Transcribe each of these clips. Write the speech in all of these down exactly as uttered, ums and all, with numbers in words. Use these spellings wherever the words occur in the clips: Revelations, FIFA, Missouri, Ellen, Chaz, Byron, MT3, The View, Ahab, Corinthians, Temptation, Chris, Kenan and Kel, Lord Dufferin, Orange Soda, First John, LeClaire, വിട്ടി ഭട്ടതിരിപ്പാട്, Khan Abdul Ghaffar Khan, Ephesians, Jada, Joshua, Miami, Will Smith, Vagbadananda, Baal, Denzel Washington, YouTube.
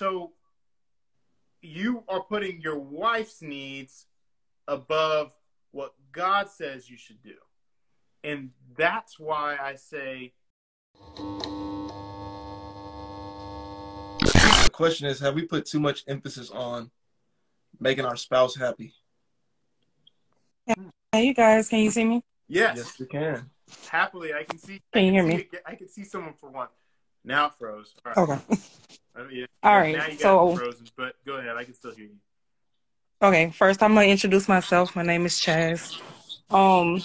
So you are putting your wife's needs above what God says you should do. And that's why I say... The question is, have we put too much emphasis on making our spouse happy? Hey, you guys, can you see me? Yes. Yes, we can. Happily, I can see. Can you hear me? I can see someone for one. Now it froze. All right. Okay. I mean, yeah, all right. Now you got so, frozen, but go ahead. I can still hear you. Okay. First, I'm going to introduce myself. My name is Chaz. Um,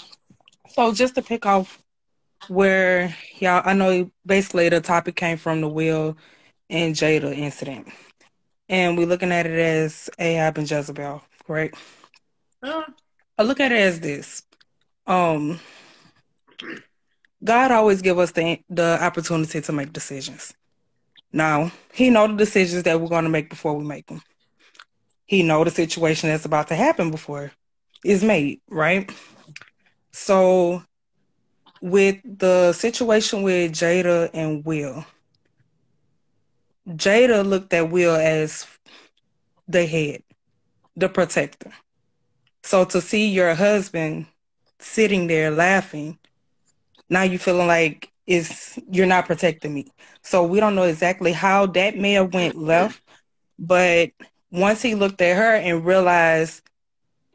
so just to pick off where y'all, I know basically the topic came from the Will and Jada incident. And we're looking at it as Ahab and Jezebel, correct? Uh, I look at it as this. Um, God always give us the, the opportunity to make decisions. Now, he know the decisions that we're going to make before we make them. He know the situation that's about to happen before it's made, right? So with the situation with Jada and Will, Jada looked at Will as the head, the protector. So to see your husband sitting there laughing, now you're feeling like it's, you're not protecting me. So we don't know exactly how that may have went left. But once he looked at her and realized,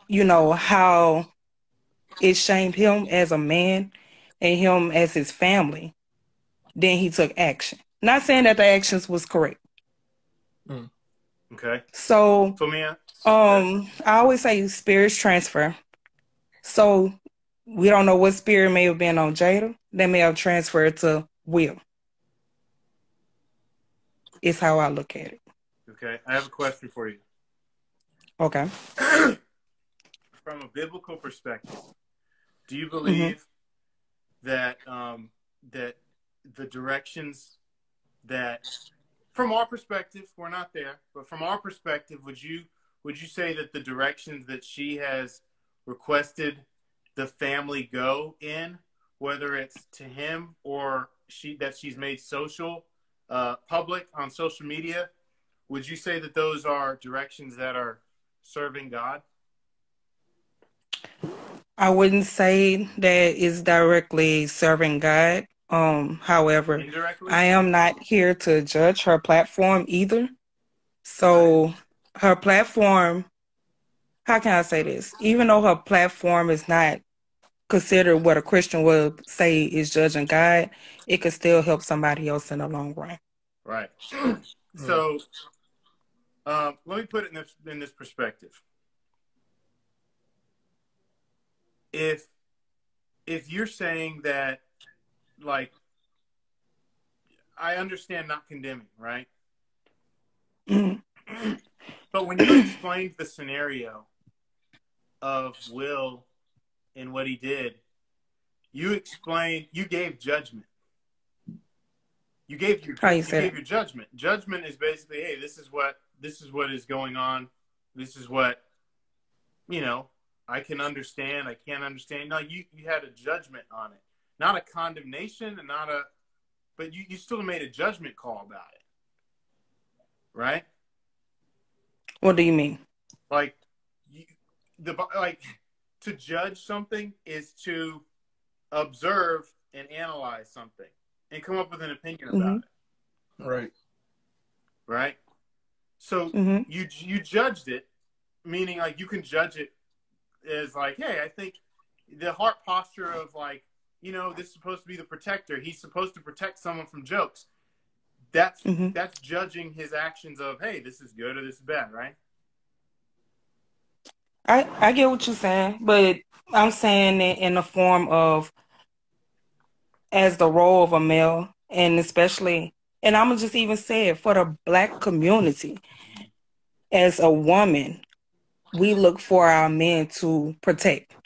you know, how it shamed him as a man and him as his family, then he took action. Not saying that the actions was correct. Mm. Okay. So, so man, um, I always say spirits transfer. So we don't know what spirit may have been on Jada. They may have transferred to Will. It's how I look at it. Okay. I have a question for you. Okay. From a biblical perspective, do you believe mm-hmm. that um, that the directions that, from our perspective, we're not there, but from our perspective, would you would you say that the directions that she has requested the family go in, whether it's to him or she that she's made social, uh, public on social media, would you say that those are directions that are serving God? I wouldn't say that it's directly serving God. Um, however, indirectly? I am not here to judge her platform either. So her platform, how can I say this? Even though her platform is not considered what a Christian would say is judging God, it could still help somebody else in the long run. Right. So um, let me put it in this, in this perspective. If, if you're saying that, like, I understand not condemning, right? But when you explained the scenario of Will and what he did, you explained, you gave judgment. You gave your, you gave your judgment. Judgment is basically, hey, this is what, this is what is going on. This is what, you know, I can understand. I can't understand. No, you, you had a judgment on it. Not a condemnation and not a, but you, you still made a judgment call about it. Right? What do you mean? Like, you, the, like, to judge something is to observe and analyze something and come up with an opinion mm-hmm. about it. Right. Right? So mm-hmm. you, you judged it, meaning like you can judge it as like, hey, I think the heart posture of like, you know, this is supposed to be the protector. He's supposed to protect someone from jokes. That's mm-hmm. that's judging his actions of, hey, this is good or this is bad, right? I, I get what you're saying, but I'm saying it in the form of as the role of a male, and especially, and I'm going to just even say it, for the Black community, as a woman, we look for our men to protect.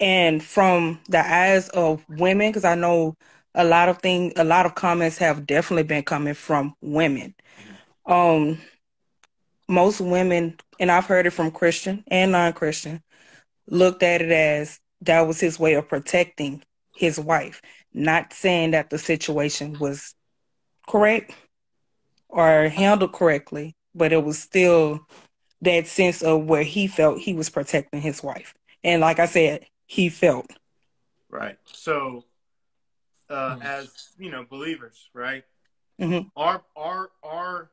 And from the eyes of women, because I know a lot of things, a lot of comments have definitely been coming from women. Um, most women, and I've heard it from Christian and non-Christian, looked at it as that was his way of protecting his wife, not saying that the situation was correct or handled correctly, but it was still that sense of where he felt he was protecting his wife. And like I said, he felt. Right. So uh, mm-hmm. as, you know, believers, right? Mm-hmm. Our, our, our,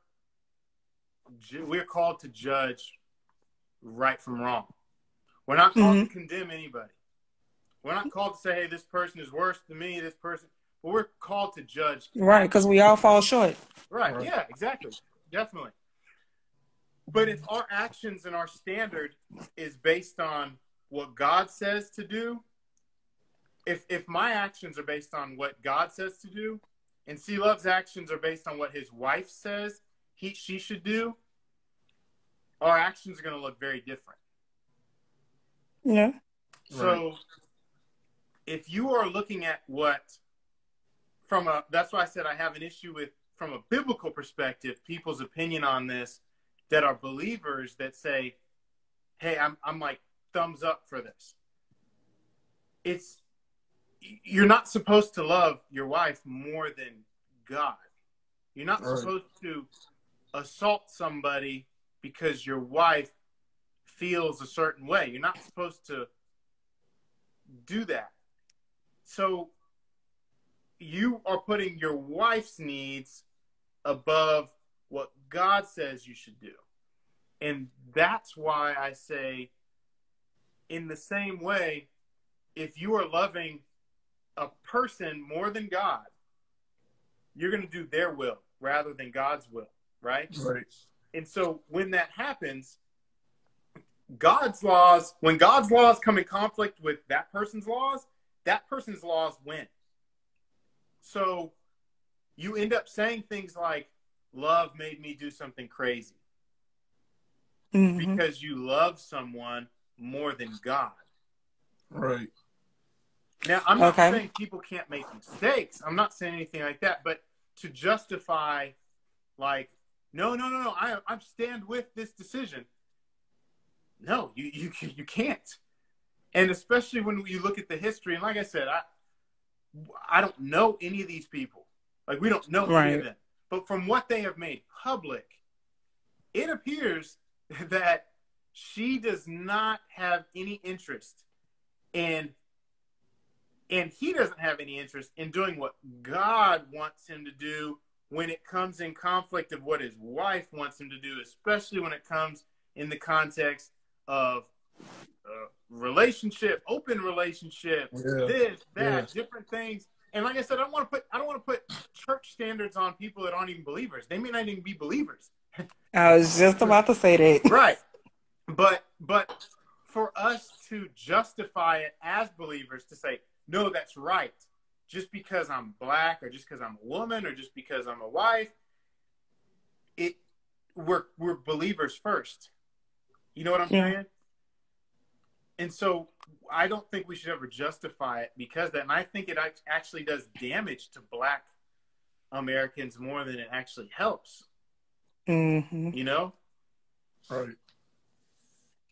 we're called to judge right from wrong. We're not called mm-hmm. to condemn anybody. We're not called to say, hey, this person is worse than me, this person. But we're called to judge. Right, because we all fall short. Right, right, yeah, exactly. Definitely. But if our actions and our standard is based on what God says to do, if if my actions are based on what God says to do, and C Love's actions are based on what his wife says he she should do, our actions are going to look very different. Yeah. So right. if you are looking at what from a, that's why I said I have an issue with, from a biblical perspective, people's opinion on this that are believers that say, hey, I'm, I'm like thumbs up for this. It's, you're not supposed to love your wife more than God. You're not right. supposed to assault somebody because your wife feels a certain way. You're not supposed to do that. So you are putting your wife's needs above what God says you should do. And that's why I say, in the same way, if you are loving a person more than God, you're going to do their will rather than God's will, right? Right. And so when that happens, God's laws, when God's laws come in conflict with that person's laws, that person's laws win. So you end up saying things like, love made me do something crazy. Mm-hmm. Because you love someone more than God. Right. Now, I'm not okay. saying people can't make mistakes. I'm not saying anything like that. But to justify, like, no, no, no, no, I, I stand with this decision. No, you, you, you can't. And especially when you look at the history, and like I said, I, I don't know any of these people. Like, we don't know right. any of them. But from what they have made public, it appears that she does not have any interest in, and he doesn't have any interest in doing what God wants him to do when it comes in conflict of what his wife wants him to do, especially when it comes in the context of uh, relationship, open relationship, yeah. this, that, yeah. different things. And like I said, I don't want to put I don't want to put church standards on people that aren't even believers. They may not even be believers. I was just about to say that. Right. But but for us to justify it as believers, to say, no, that's right, just because I'm black or just because I'm a woman or just because I'm a wife, it we're we're believers first. You know what I'm yeah. saying? And so I don't think we should ever justify it because that, and I think it actually does damage to black Americans more than it actually helps. Mm-hmm. You know? Right.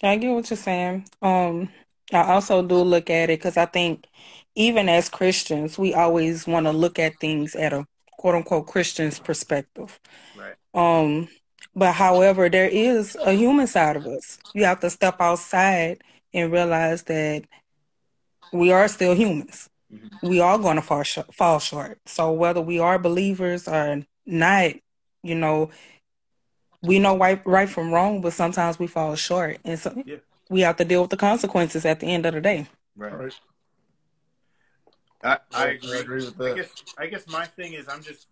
I get what you're saying. Um, I also do look at it because I think even as Christians, we always want to look at things at a quote unquote Christian's perspective. Right. Um, but however, there is a human side of us. You have to step outside and realize that we are still humans. Mm-hmm. We are going to fall, sh- fall short. So whether we are believers or not, you know, we know right, right from wrong, but sometimes we fall short. And so yeah. we have to deal with the consequences at the end of the day. Right. right. I, I, agree. I agree with that. I guess, I guess my thing is I'm just,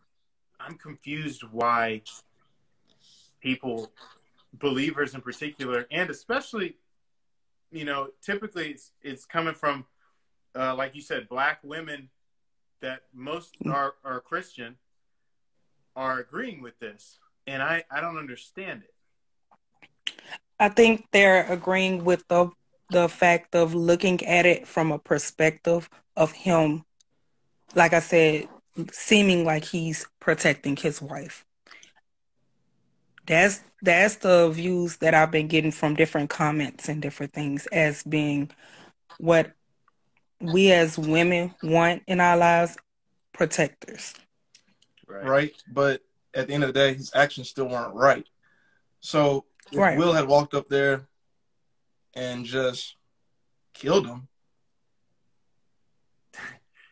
I'm confused why people, believers in particular, and especially, you know, typically it's, it's coming from, uh, like you said, black women that most are, are Christian are agreeing with this. And I, I don't understand it. I think they're agreeing with the the fact of looking at it from a perspective of him, like I said, seeming like he's protecting his wife. That's that's the views that I've been getting from different comments and different things as being what we as women want in our lives, protectors. Right. Right. But at the end of the day, his actions still weren't right. So if right. Will had walked up there and just killed him.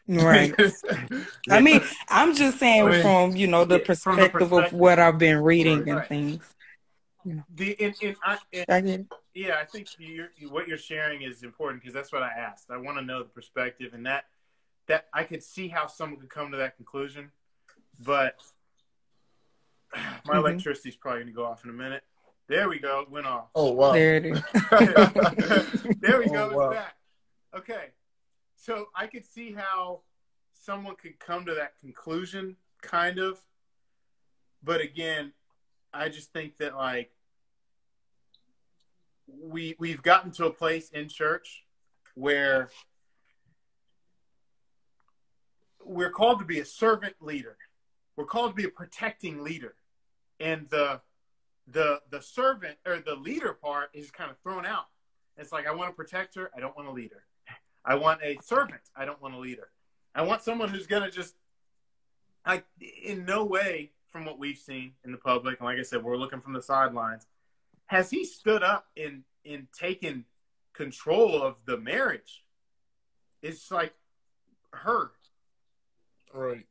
Right. I mean, I'm just saying I mean, from, you know, the perspective, the perspective of what I've been reading right. and things. Yeah. The, and, and I, and, I get it. Yeah, I think you're, what you're sharing is important because that's what I asked. I want to know the perspective, and that that I could see how someone could come to that conclusion, but my mm-hmm. electricity's probably going to go off in a minute. There we go. It went off. Oh, wow. There it is. There we go. Oh, wow. It's back. Okay. So I could see how someone could come to that conclusion, kind of. But again, I just think that, like, we, we've gotten to a place in church where we're called to be a servant leader. We're called to be a protecting leader. And the the the servant or the leader part is kind of thrown out. It's like, I want a protector. I don't want a leader. I want a servant. I don't want a leader. I want someone who's going to just, I, in no way, from what we've seen in the public, and like I said, we're looking from the sidelines, has he stood up and, and taken control of the marriage? It's like her. Right.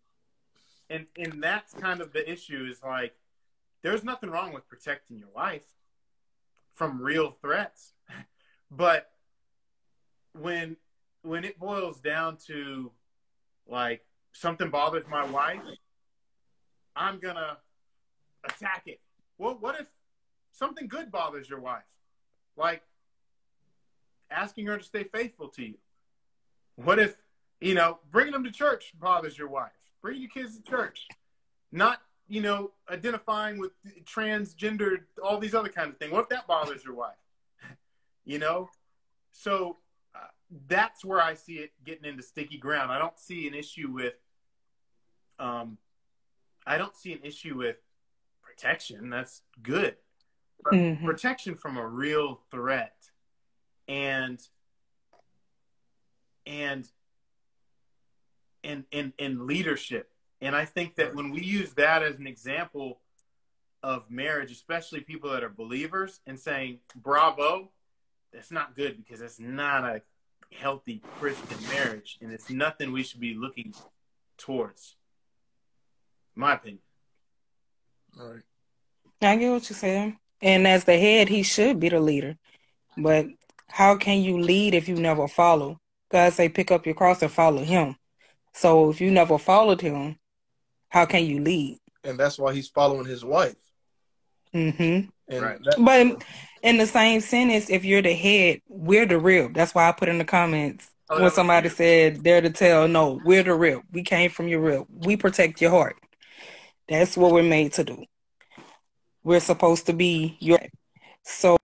And, and that's kind of the issue is like, there's nothing wrong with protecting your wife from real threats. But when... when it boils down to, like, something bothers my wife, I'm going to attack it. Well, what if something good bothers your wife? Like, asking her to stay faithful to you. What if, you know, bringing them to church bothers your wife? Bring your kids to church. Not, you know, identifying with transgender, all these other kinds of things. What if that bothers your wife? You know? So... that's where I see it getting into sticky ground. I don't see an issue with, um, I don't see an issue with protection. That's good. Mm-hmm. Protection from a real threat. And, and, and, and, and leadership. And I think that when we use that as an example of marriage, especially people that are believers and saying, bravo, that's not good because it's not a healthy Christian marriage, and it's nothing we should be looking towards. My opinion. All right. I get what you're saying. And as the head, he should be the leader. But how can you lead if you never follow? God say, pick up your cross and follow him. So if you never followed him, how can you lead? And that's why he's following his wife. Mm-hmm. And right. that- but in the same sentence, if you're the head, we're the real. That's why I put in the comments oh, when somebody true. said they're the tail. No, we're the real. We came from your real. We protect your heart. That's what we're made to do. We're supposed to be your. So,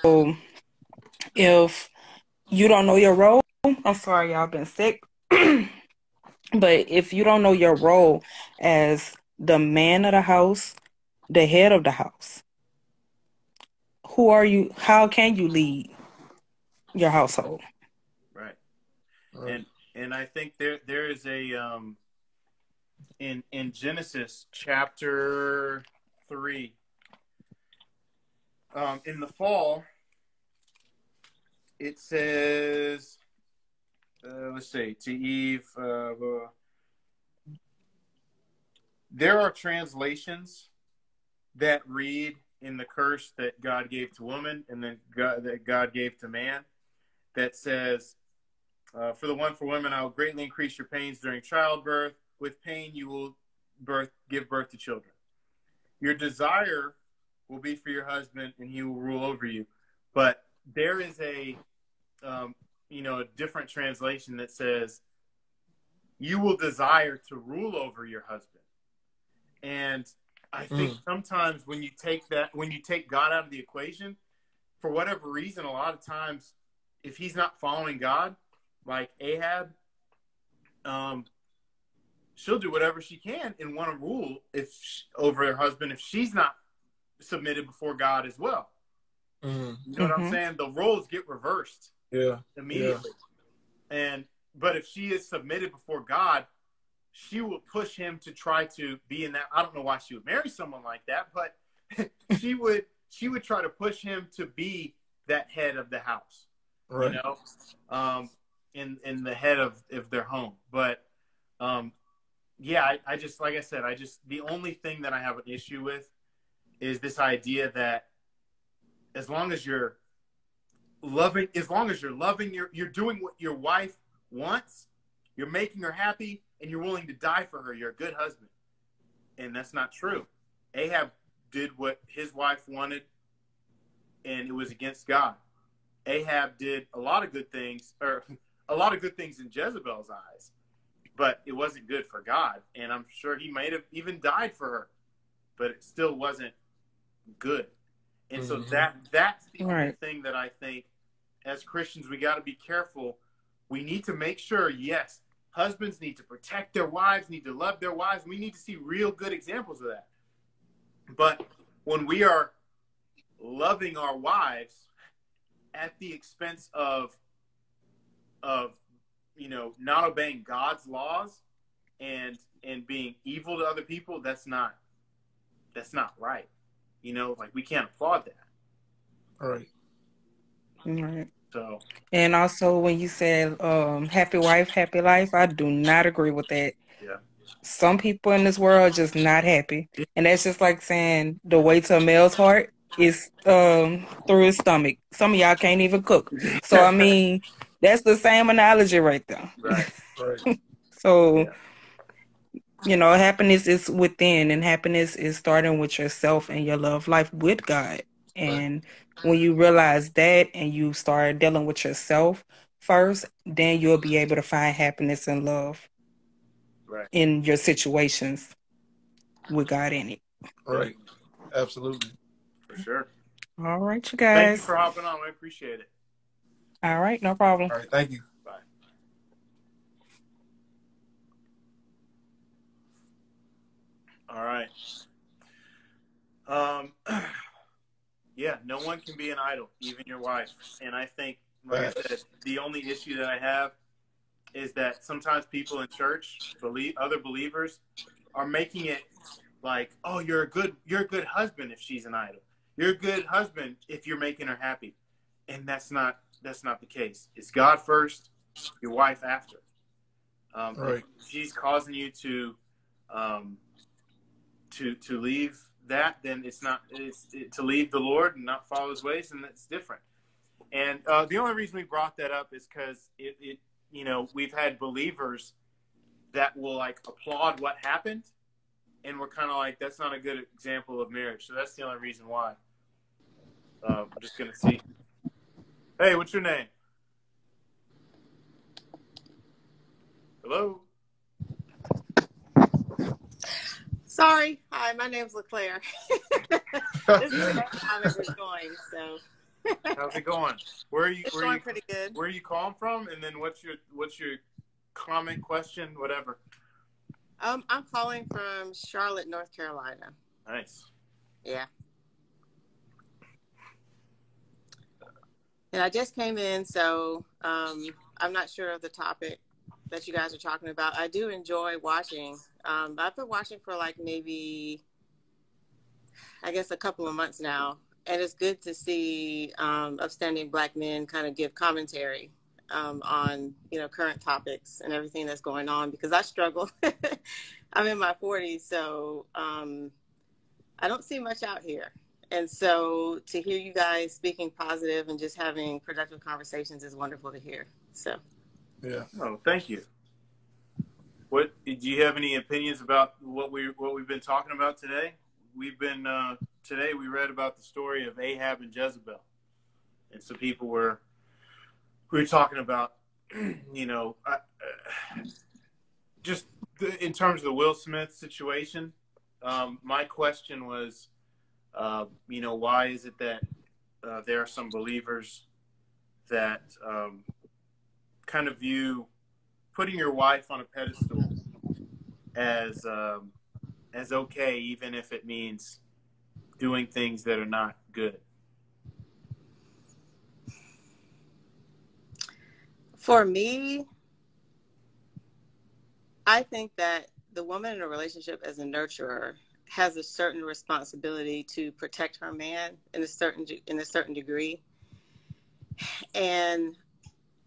so if you don't know your role, I'm sorry, y'all been sick. But if you don't know your role as the man of the house, the head of the house, who are you? How can you lead your household? Right. right. And and I think there there is a um in in Genesis chapter three. Um, in the fall, it says, uh, let's see, to Eve. Uh, uh, there are translations that read in the curse that God gave to woman and then God, that God gave to man, that says, uh, for the one for women, I will greatly increase your pains during childbirth. With pain, you will birth, give birth to children. Your desire will be for your husband and he will rule over you. But there is a, um, you know, a different translation that says, you will desire to rule over your husband. And I think mm. sometimes when you take that, when you take God out of the equation, for whatever reason, a lot of times, if he's not following God, like Ahab, um, she'll do whatever she can and want to rule if she, over her husband if she's not submitted before God as well. Mm. You know what mm-hmm. I'm saying? The roles get reversed yeah. immediately. Yeah. And but if she is submitted before God, she would push him to try to be in that. I don't know why she would marry someone like that, but she would she would try to push him to be that head of the house, right? You know, um, in in the head of of their home. But um, yeah, I, I just like I said, I just the only thing that I have an issue with is this idea that as long as you're loving, as long as you're loving, you're you're doing what your wife wants, you're making her happy, and you're willing to die for her, you're a good husband. And that's not true. Ahab did what his wife wanted, and it was against God. Ahab did a lot of good things, or a lot of good things in Jezebel's eyes, but it wasn't good for God. And I'm sure he might have even died for her, but it still wasn't good. And mm-hmm. so that that's the only right. thing that I think as Christians, we got to be careful. We need to make sure, yes, husbands need to protect their wives, need to love their wives. We need to see real good examples of that. But when we are loving our wives at the expense of, of you know, not obeying God's laws and and being evil to other people, that's not that's not right. You know, like we can't applaud that. All right. All right. So. And also when you said um, happy wife, happy life, I do not agree with that. Yeah. Some people in this world are just not happy. And that's just like saying the way to a male's heart is um, through his stomach. Some of y'all can't even cook. So, I mean, that's the same analogy right there. Right, right. So, yeah. You know, happiness is within, and happiness is starting with yourself and your love life with God. And when you realize that and you start dealing with yourself first, then you'll be able to find happiness and love right. in your situations with God in it. Right. Absolutely. For sure. All right, you guys. Thank you for hopping on. I appreciate it. All right. No problem. All right. Thank you. Bye. All right. Um... Yeah, no one can be an idol, even your wife. And I think, like I said, the only issue that I have is that sometimes people in church, believe other believers, are making it like, oh, you're a good, you're a good husband if she's an idol. You're a good husband if you're making her happy. And that's not that's not the case. It's God first, your wife after. Um, right. She's causing you to um, to to leave. That then it's not it's it, to leave the Lord and not follow his ways, and that's different. And uh the only reason we brought that up is because it, it you know we've had believers that will like applaud what happened, and we're kind of like, that's not a good example of marriage. So that's the only reason why. uh, I'm just gonna see. Hey, what's your name? Hello. Sorry. Hi, my name's LeClaire. This is the first time it was going, so. How's it going? Where are you? It's where going you, pretty good. Where are you calling from? And then what's your what's your comment, question, whatever? Um, I'm calling from Charlotte, North Carolina. Nice. Yeah. And I just came in, so um, I'm not sure of the topic that you guys are talking about. I do enjoy watching. Um, I've been watching for like maybe, I guess, a couple of months now. And it's good to see um, upstanding Black men kind of give commentary um, on, you know, current topics and everything that's going on, because I struggle. I'm in my forties, so um, I don't see much out here. And so to hear you guys speaking positive and just having productive conversations is wonderful to hear. So. Yeah. Oh, thank you. What do you have any opinions about what we what we've been talking about today? We've been uh, today we read about the story of Ahab and Jezebel, and so people were we were talking about you know uh, just the, in terms of the Will Smith situation. Um, my question was, uh, you know, why is it that uh, there are some believers that um, kind of view putting your wife on a pedestal as um, as okay, even if it means doing things that are not good? For me, I think that the woman in a relationship as a nurturer has a certain responsibility to protect her man in a certain in a certain degree. And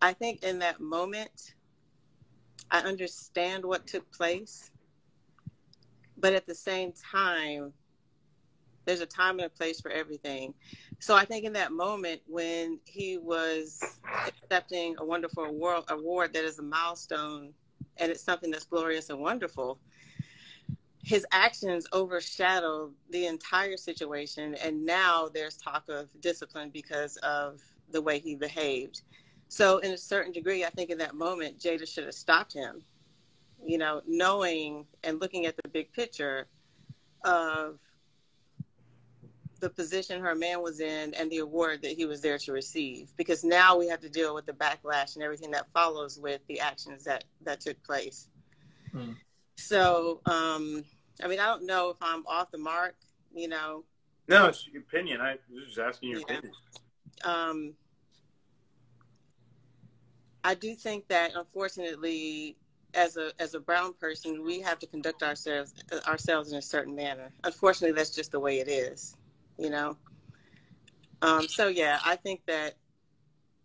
I think in that moment, I understand what took place. But at the same time, there's a time and a place for everything. So I think in that moment when he was accepting a wonderful award, award that is a milestone, and it's something that's glorious and wonderful, his actions overshadowed the entire situation. And now there's talk of discipline because of the way he behaved. So in a certain degree, I think in that moment, Jada should have stopped him, you know, knowing and looking at the big picture of the position her man was in and the award that he was there to receive, because now we have to deal with the backlash and everything that follows with the actions that, that took place. Mm. So, um, I mean, I don't know if I'm off the mark, you know. No, it's your opinion. I was just asking your yeah. opinion. Um, I do think that, unfortunately, as a as a brown person, we have to conduct ourselves ourselves in a certain manner. Unfortunately, that's just the way it is, you know. Um, so, yeah, I think that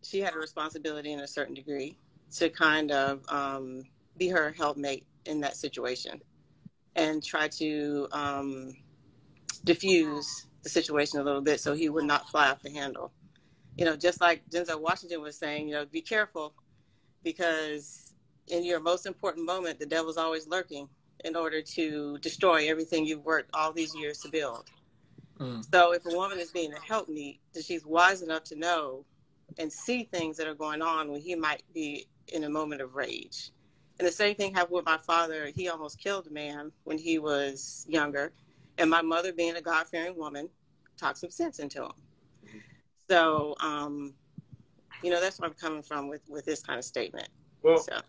she had a responsibility in a certain degree to kind of um, be her helpmate in that situation and try to um, diffuse the situation a little bit so he would not fly off the handle. You know, just like Denzel Washington was saying, you know, be careful, because in your most important moment, the devil's always lurking in order to destroy everything you've worked all these years to build. Mm. So if a woman is being a helpmeet, she's wise enough to know and see things that are going on when he might be in a moment of rage. And the same thing happened with my father. He almost killed a man when he was younger. And my mother, being a God-fearing woman, talked some sense into him. So, um, you know, that's where I'm coming from with, with this kind of statement. Well, so.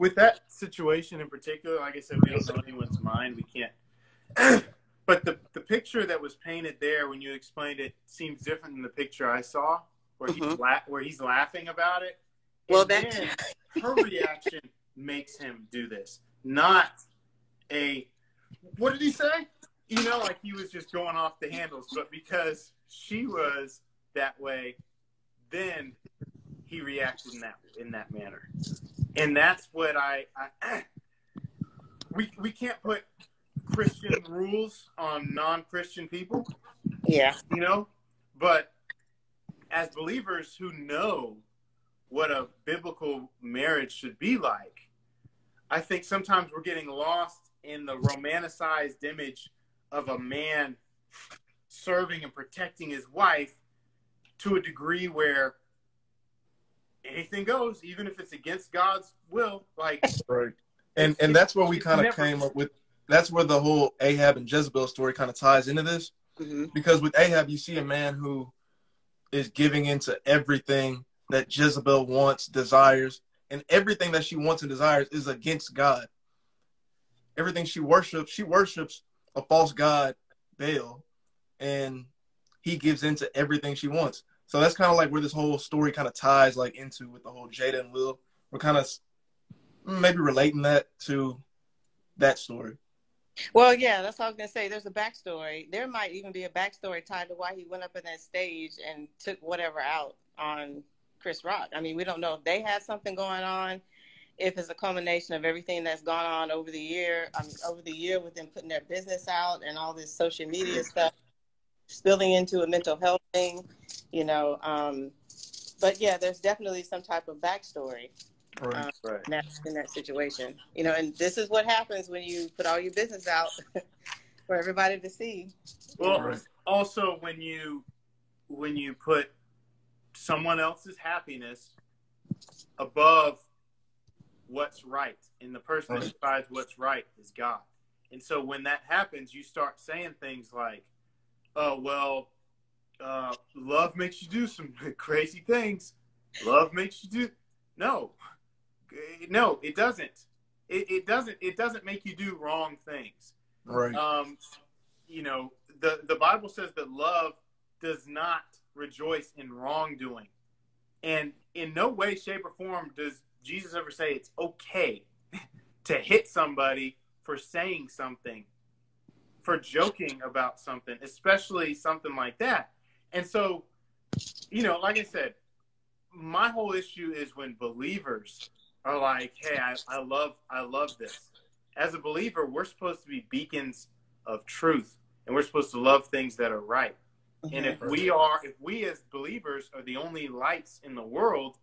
With that situation in particular, like I said, we don't know anyone's mind. We can't. But the, the picture that was painted there when you explained it seems different than the picture I saw, where, mm-hmm. he's, la where he's laughing about it. Well, that's her reaction. Makes him do this, not a what did he say, you know, like he was just going off the handles, but because she was that way, then he reacted in that in that manner. And that's what I, I we we can't put Christian rules on non-Christian people, yeah, you know, but as believers who know what a biblical marriage should be like, I think sometimes we're getting lost in the romanticized image of a man serving and protecting his wife to a degree where anything goes, even if it's against God's will. Like, right. And, and that's where we kind of came up with, that's where the whole Ahab and Jezebel story kind of ties into this. Mm-hmm. Because with Ahab, you see a man who is giving into everything that Jezebel wants, desires, and everything that she wants and desires is against God. Everything she worships, she worships a false god, Baal, and he gives into everything she wants. So that's kind of like where this whole story kind of ties like into with the whole Jada and Will. We're kind of maybe relating that to that story. Well, yeah, that's what I was going to say. There's a backstory. There might even be a backstory tied to why he went up on that stage and took whatever out on Chris Rock. I mean, we don't know if they had something going on, if it's a culmination of everything that's gone on over the year, I mean, over the year with them putting their business out and all this social media stuff spilling into a mental health thing, you know. Um, but yeah, there's definitely some type of backstory right, um, right. In, that, in that situation, you know, and this is what happens when you put all your business out for everybody to see. Well, right. Also when you, when you put someone else's happiness above what's right, and the person that decides what's right is God. And so when that happens, you start saying things like, oh, well, uh, love makes you do some crazy things. Love makes you do. No, no, it doesn't. It, it doesn't. It doesn't make you do wrong things. Right. Um, you know, the, the Bible says that love does not rejoice in wrongdoing, and in no way, shape, or form does Jesus ever say it's okay to hit somebody for saying something, for joking about something, especially something like that. And so, you know, like I said, my whole issue is when believers are like, hey, I, I love, I love this. As a believer, we're supposed to be beacons of truth, and we're supposed to love things that are right. Mm-hmm. And if we are, if we as believers are the only lights in the world,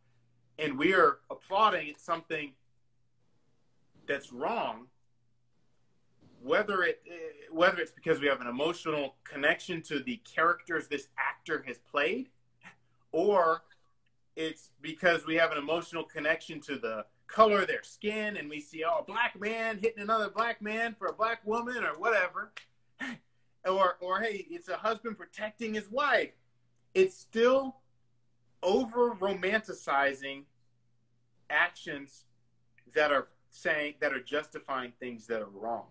and we are applauding at something that's wrong, whether it whether it's because we have an emotional connection to the characters this actor has played, or it's because we have an emotional connection to the color of their skin, and we see, oh, a black man hitting another black man for a black woman or whatever, or, or hey, it's a husband protecting his wife. It's still over-romanticizing actions that are saying, that are justifying things that are wrong.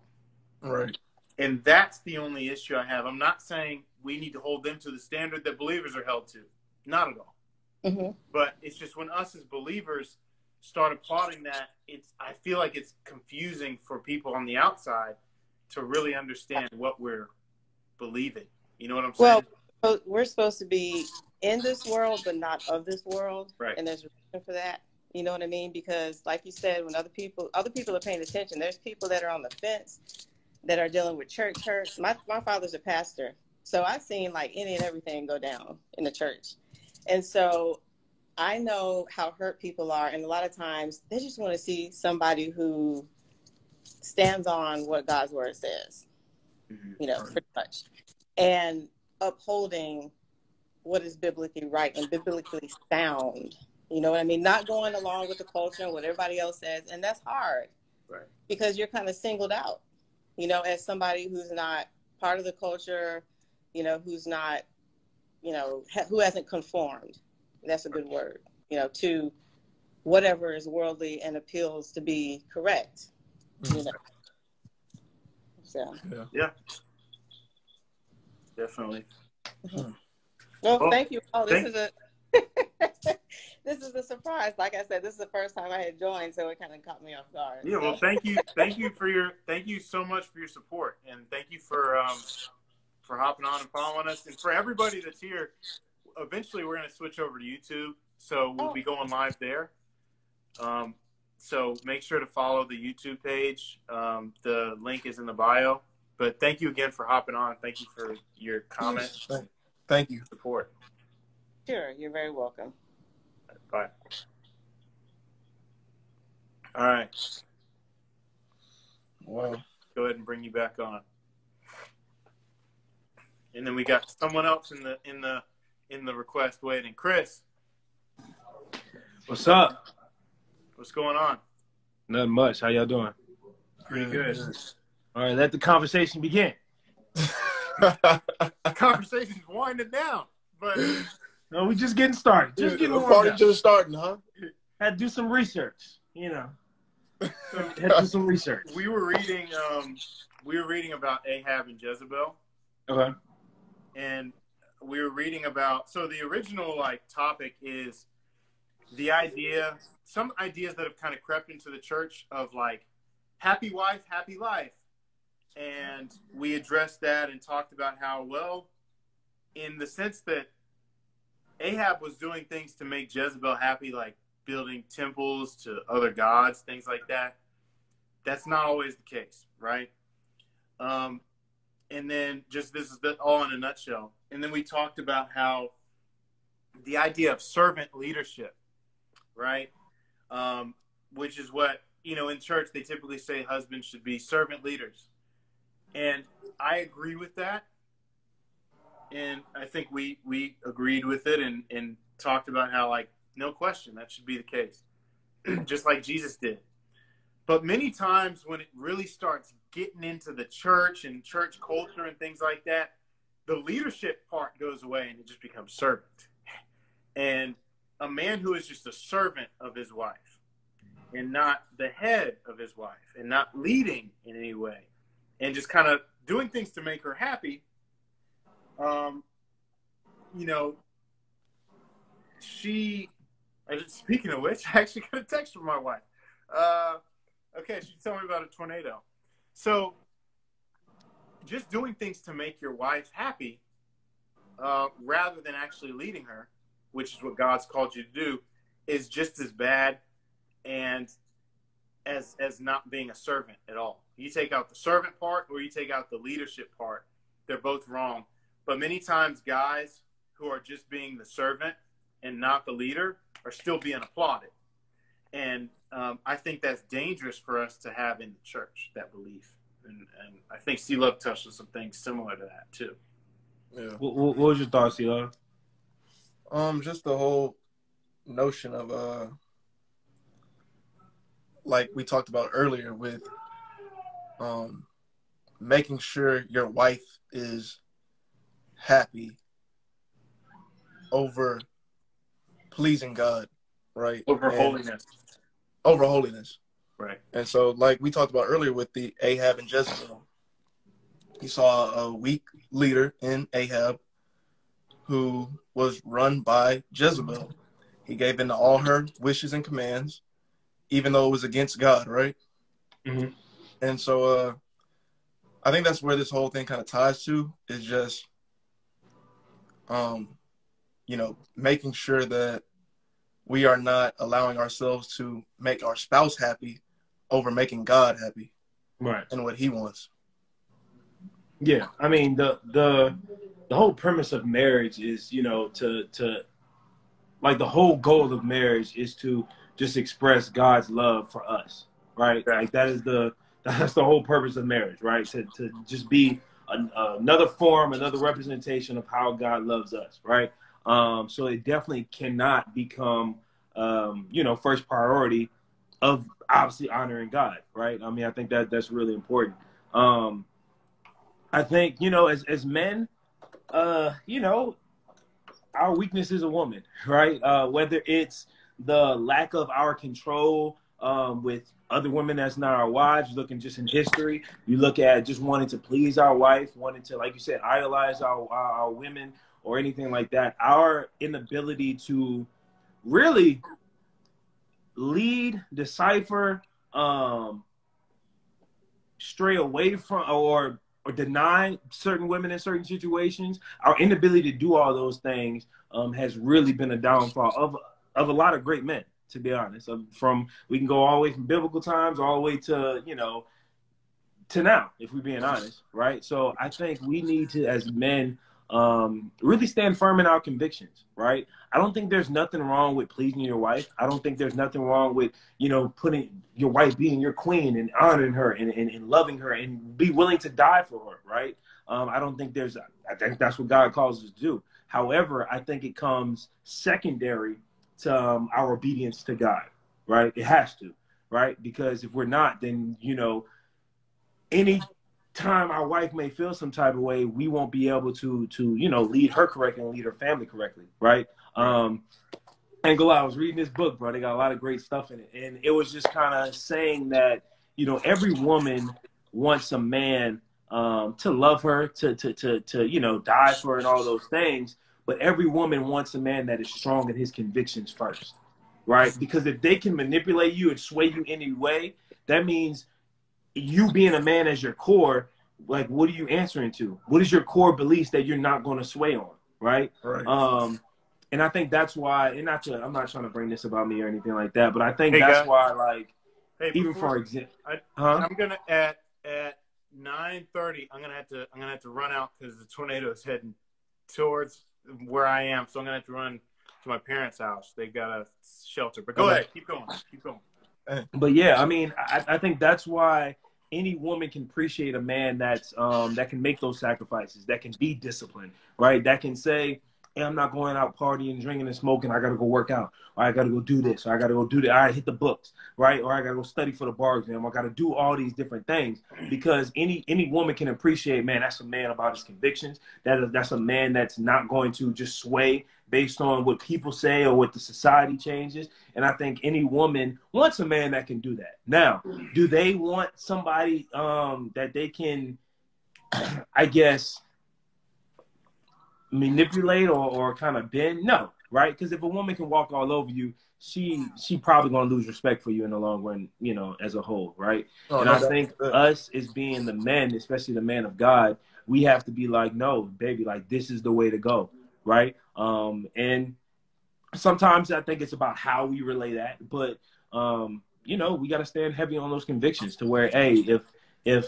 Right. And that's the only issue I have. I'm not saying we need to hold them to the standard that believers are held to. Not at all. Mm-hmm. But it's just when us as believers start applauding that, it's, I feel like it's confusing for people on the outside to really understand what we're believing. You know what I'm saying? Well, we're supposed to be in this world, but not of this world. Right. And there's a reason for that. You know what I mean? Because like you said, when other people, other people are paying attention, there's people that are on the fence that are dealing with church hurt. My my father's a pastor, so I've seen like any and everything go down in the church. And so I know how hurt people are, and a lot of times they just want to see somebody who stands on what God's word says, mm-hmm. you know, pretty much, and upholding what is biblically right and biblically sound. You know what I mean? Not going along with the culture and what everybody else says, and that's hard, right? Because you're kind of singled out, you know, as somebody who's not part of the culture, you know, who's not, you know, ha who hasn't conformed, that's a good word, you know, to whatever is worldly and appeals to be correct, you know. So. Yeah. Yeah. Definitely. Mm-hmm. Well, oh, thank you. Oh, this is a this is a surprise. Like I said, this is the first time I had joined, so it kind of caught me off guard. Yeah, so. Well, thank you, thank you for your, thank you so much for your support, and thank you for um, for hopping on and following us, and for everybody that's here. Eventually, we're going to switch over to YouTube, so we'll oh. be going live there. Um, so make sure to follow the YouTube page. Um, the link is in the bio. But thank you again for hopping on. Thank you for your comments. Thank you. Thank you. Support. Sure. You're very welcome. Bye. All right. Well, go ahead and bring you back on. And then we got someone else in the in the in the request waiting. Chris. What's up? What's going on? Nothing much. How y'all doing? Pretty good. All right, let the conversation begin. The conversation's winding down, but no, we just getting started. Just getting the party just starting, huh? Had to do some research, you know. So, had to do some research. We were reading, um, we were reading about Ahab and Jezebel. Okay. And we were reading about, so the original like topic is the idea, some ideas that have kind of crept into the church of like happy wife, happy life. And we addressed that and talked about how, well, in the sense that Ahab was doing things to make Jezebel happy, like building temples to other gods, things like that. That's not always the case, right? Um, and then just this is the, all in a nutshell. And then we talked about how the idea of servant leadership, right? Um, which is what, you know, in church, they typically say husbands should be servant leaders. And I agree with that. And I think we, we agreed with it and, and talked about how, like, no question, that should be the case, just like Jesus did. But many times when it really starts getting into the church and church culture and things like that, the leadership part goes away and it just becomes servant. And a man who is just a servant of his wife and not the head of his wife and not leading in any way, and just kind of doing things to make her happy, um, you know, she, I just, speaking of which, I actually got a text from my wife. Uh, okay, okay, she told me about a tornado. So just doing things to make your wife happy uh, rather than actually leading her, which is what God's called you to do, is just as bad and as as not being a servant at all. You take out the servant part or you take out the leadership part. They're both wrong. But many times guys who are just being the servant and not the leader are still being applauded. And um, I think that's dangerous for us to have in the church, that belief. And, and I think C Love touched on some things similar to that too. Yeah. What, what was your thought, C Love? Um, just the whole notion of uh, like we talked about earlier with um, making sure your wife is happy over pleasing God, right? Over and holiness. Over holiness. Right. And so, like we talked about earlier with the Ahab and Jezebel, you saw a weak leader in Ahab who was run by Jezebel. He gave in to all her wishes and commands, even though it was against God, right? Mm-hmm. And so uh, I think that's where this whole thing kind of ties to, is just, um, you know, making sure that we are not allowing ourselves to make our spouse happy over making God happy, right? And what he wants. Yeah, I mean, the the... the whole premise of marriage is, you know, to, to like the whole goal of marriage is to just express God's love for us, right? Like that is the, that's the whole purpose of marriage, right? To, to just be an, another form, another representation of how God loves us, right? Um, so it definitely cannot become, um, you know, first priority of obviously honoring God, right? I mean, I think that that's really important. Um, I think, you know, as, as men, Uh, you know, our weakness is a woman, right? Uh, whether it's the lack of our control um, with other women that's not our wives, looking just in history, you look at just wanting to please our wife, wanting to, like you said, idolize our, our, our women or anything like that. Our inability to really lead, decipher, um, stray away from, or or deny certain women in certain situations, our inability to do all those things um, has really been a downfall of, of a lot of great men, to be honest. From, we can go all the way from biblical times all the way to, you know, to now, if we're being honest, right? So I think we need to, as men, um, really stand firm in our convictions, right? I don't think there's nothing wrong with pleasing your wife. I don't think there's nothing wrong with, you know, putting your wife being your queen and honoring her and, and, and loving her and be willing to die for her, right? Um, I don't think there's, I think that's what God calls us to do. However, I think it comes secondary to um, our obedience to God, right? It has to, right? Because if we're not, then, you know, any time our wife may feel some type of way, we won't be able to, to you know, lead her correctly and lead her family correctly, right? Um, and I was reading this book, bro. They got a lot of great stuff in it. And it was just kind of saying that, you know, every woman wants a man um, to love her, to, to, to, to, you know, die for her and all those things. But every woman wants a man that is strong in his convictions first, right? Because if they can manipulate you and sway you any way, that means you being a man as your core, like, what are you answering to? What is your core beliefs that you're not going to sway on, right? Right. Um, and I think that's why, and not to, I'm not trying to bring this about me or anything like that, but I think hey, that's guys. why, like, hey, even for example, huh? I'm gonna at at nine thirty, I'm gonna have to, I'm gonna have to run out because the tornado is heading towards where I am, so I'm gonna have to run to my parents' house. They've got a shelter, but go okay. ahead, keep going, keep going. But yeah, I mean, I, I think that's why any woman can appreciate a man that's um, that can make those sacrifices, that can be disciplined, right? That can say, "Hey, I'm not going out partying, drinking, and smoking. I gotta go work out, or I gotta go do this, or I gotta go do that. I hit the books, right? Or I gotta go study for the bar exam. I gotta do all these different things." Because any any woman can appreciate, man, that's a man about his convictions. That is, that's a man that's not going to just sway based on what people say or what the society changes. And I think any woman wants a man that can do that. Now, do they want somebody um, that they can, I guess, manipulate or, or kind of bend? No, right? Because if a woman can walk all over you, she she probably gonna lose respect for you in the long run, you know, as a whole, right? Oh, and I think good. us as being the men, especially the man of God, we have to be like, no, baby, like this is the way to go, right? Um, and sometimes I think it's about how we relay that, but um, you know, we gotta stand heavy on those convictions to where, hey, if if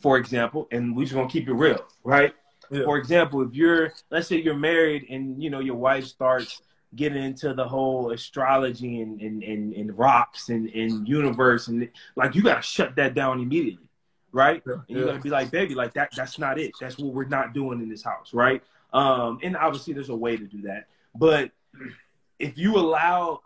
for example, and we're just gonna keep it real, right? Yeah. For example, if you're, let's say you're married and you know your wife starts getting into the whole astrology and, and, and, and rocks and, and universe, and like you got to shut that down immediately, right? Yeah. And you got to be like, baby, like that that's not it. That's what we're not doing in this house, right? Um, and obviously there's a way to do that. But if you allow,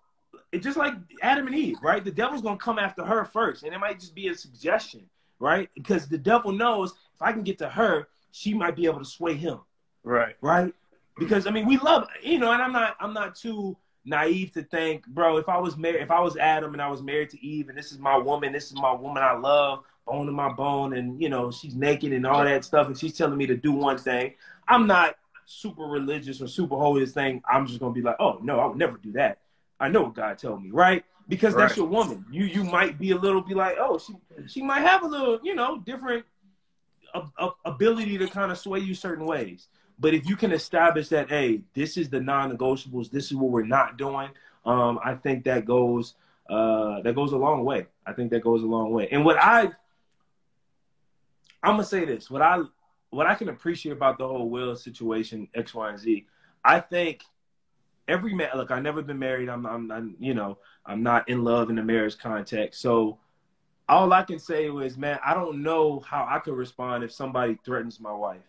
it's just like Adam and Eve, right? The devil's going to come after her first, and it might just be a suggestion, right? Because the devil knows if I can get to her, she might be able to sway him, right? Right? Because I mean, we love, you know, and I'm not, I'm not too naive to think, bro. If I was married, if I was Adam and I was married to Eve, and this is my woman, this is my woman I love, bone to my bone, and you know, she's naked and all that stuff, and she's telling me to do one thing. I'm not super religious or super holy thing. I'm just gonna be like, oh no, I would never do that. I know what God told me, right? Because right. that's your woman. You you might be a little, be like, oh, she she might have a little, you know, different a, a, ability to kind of sway you certain ways. But if you can establish that, hey, this is the non-negotiables, this is what we're not doing, um, I think that goes uh, that goes a long way. I think that goes a long way. And what I, I'm gonna say this, what I what I can appreciate about the whole Will situation, X, Y, and Z, I think every man. Look, I've never been married. I'm, I'm, I'm, you know, I'm not in love in the marriage context. So all I can say was, man, I don't know how I could respond if somebody threatens my wife.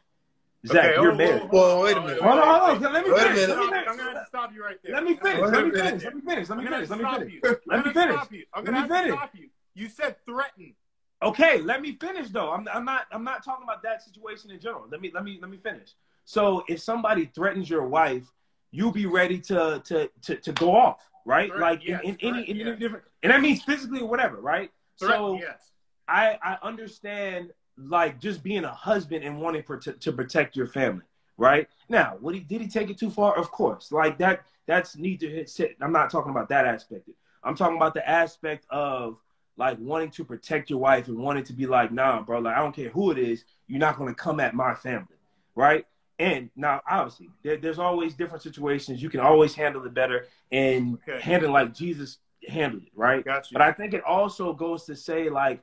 Zach, okay, you're oh, married. Well, wait a minute. Hold on, hold on. Let me finish. I'm going to stop you right there. Let me finish. Let me finish. Let me finish. Let me finish. Let me finish. Let me finish. I'm going to stop you. You said threaten. Okay, let me finish though. I'm I'm not I'm not talking about that situation in general. Let me let me let me finish. So if somebody threatens your wife, you'll be ready to to to, to go off, right? Threat, like yes, in, in threat, any in yes. any different, and that means physically or whatever, right? Threat, so yes. I I understand. Like just being a husband and wanting prote to protect your family, right? Now, what he, did he take it too far? Of course, like that. That's need to hit. Sit. I'm not talking about that aspect. I'm talking about the aspect of like wanting to protect your wife and wanting to be like, nah, bro. Like I don't care who it is, you're not gonna come at my family, right? And now, obviously, there, there's always different situations. You can always handle it better and okay. handle like Jesus handled it, right? Gotcha. But I think it also goes to say like,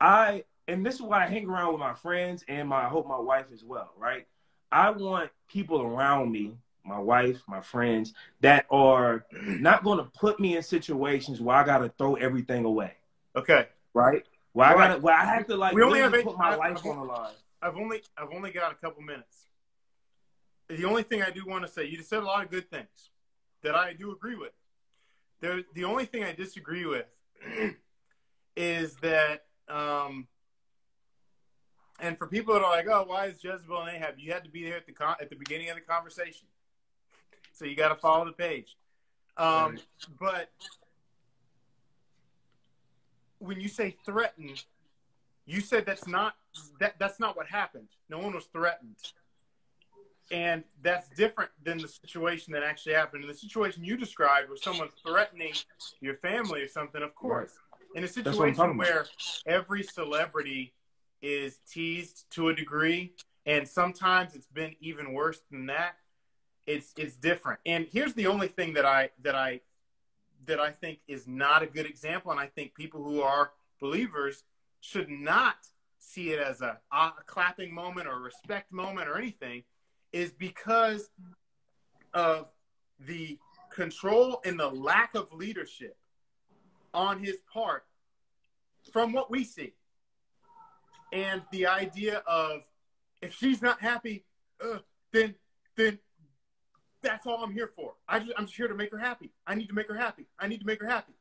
I. And this is why I hang around with my friends and my, I hope my wife as well, right? I want people around me, my wife, my friends, that are not going to put me in situations where I got to throw everything away. Okay. Right? Where I, right. Gotta, where I have to, like, we only have eight, put my I've, life I've, on the line. I've only, I've only got a couple minutes. The only thing I do want to say, you just said a lot of good things that I do agree with. There, the only thing I disagree with is that um, – and for people that are like, oh, why is Jezebel and Ahab? You had to be there at the con at the beginning of the conversation. So you got to follow the page. Um, but when you say threatened, you said that's not, that, that's not what happened. No one was threatened. And that's different than the situation that actually happened. And the situation you described where someone's threatening your family or something, of course. Right. In a situation where every celebrity is teased to a degree, and sometimes it's been even worse than that. It's it's different. And here's the only thing that I that I that I think is not a good example, and I think people who are believers should not see it as a, a clapping moment or a respect moment or anything, is because of the control and the lack of leadership on his part from what we see. And the idea of if she's not happy, uh, then then that's all I'm here for. I just, I'm just here to make her happy. I need to make her happy. I need to make her happy.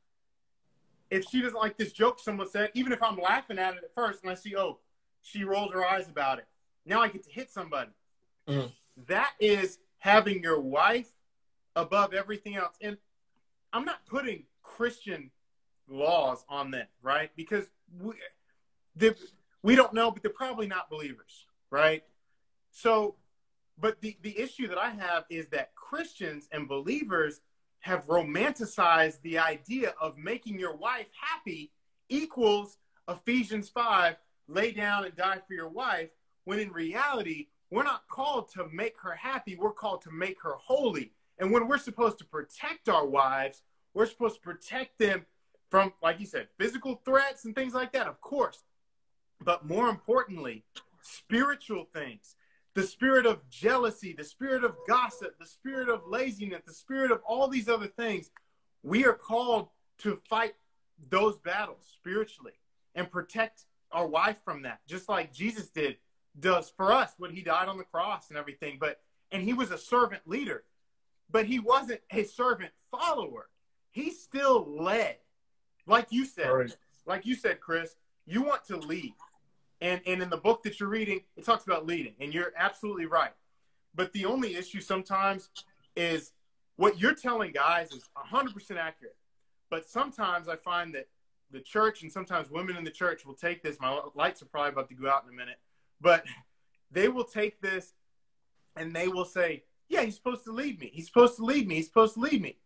If she doesn't like this joke someone said, even if I'm laughing at it at first and I see, oh, she rolls her eyes about it. Now I get to hit somebody. Mm. That is having your wife above everything else. And I'm not putting Christian laws on them, right? Because we, the... We don't know, but they're probably not believers, right? So But the, the issue that I have is that Christians and believers have romanticized the idea of making your wife happy equals Ephesians five, lay down and die for your wife, when in reality, we're not called to make her happy. We're called to make her holy. And when we're supposed to protect our wives, we're supposed to protect them from, like you said, physical threats and things like that, of course. But more importantly, spiritual things. The spirit of jealousy, the spirit of gossip, the spirit of laziness, the spirit of all these other things. We are called to fight those battles spiritually and protect our wife from that, just like Jesus did, does for us when he died on the cross and everything. But, and he was a servant leader, but he wasn't a servant follower. He still led. Like you said, right. like you said, Chris, you want to lead. And, and in the book that you're reading, it talks about leading, and you're absolutely right. But the only issue sometimes is what you're telling guys is one hundred percent accurate. But sometimes I find that the church, and sometimes women in the church will take this. My lights are probably about to go out in a minute. But they will take this, and they will say, yeah, he's supposed to lead me. He's supposed to lead me. He's supposed to lead me.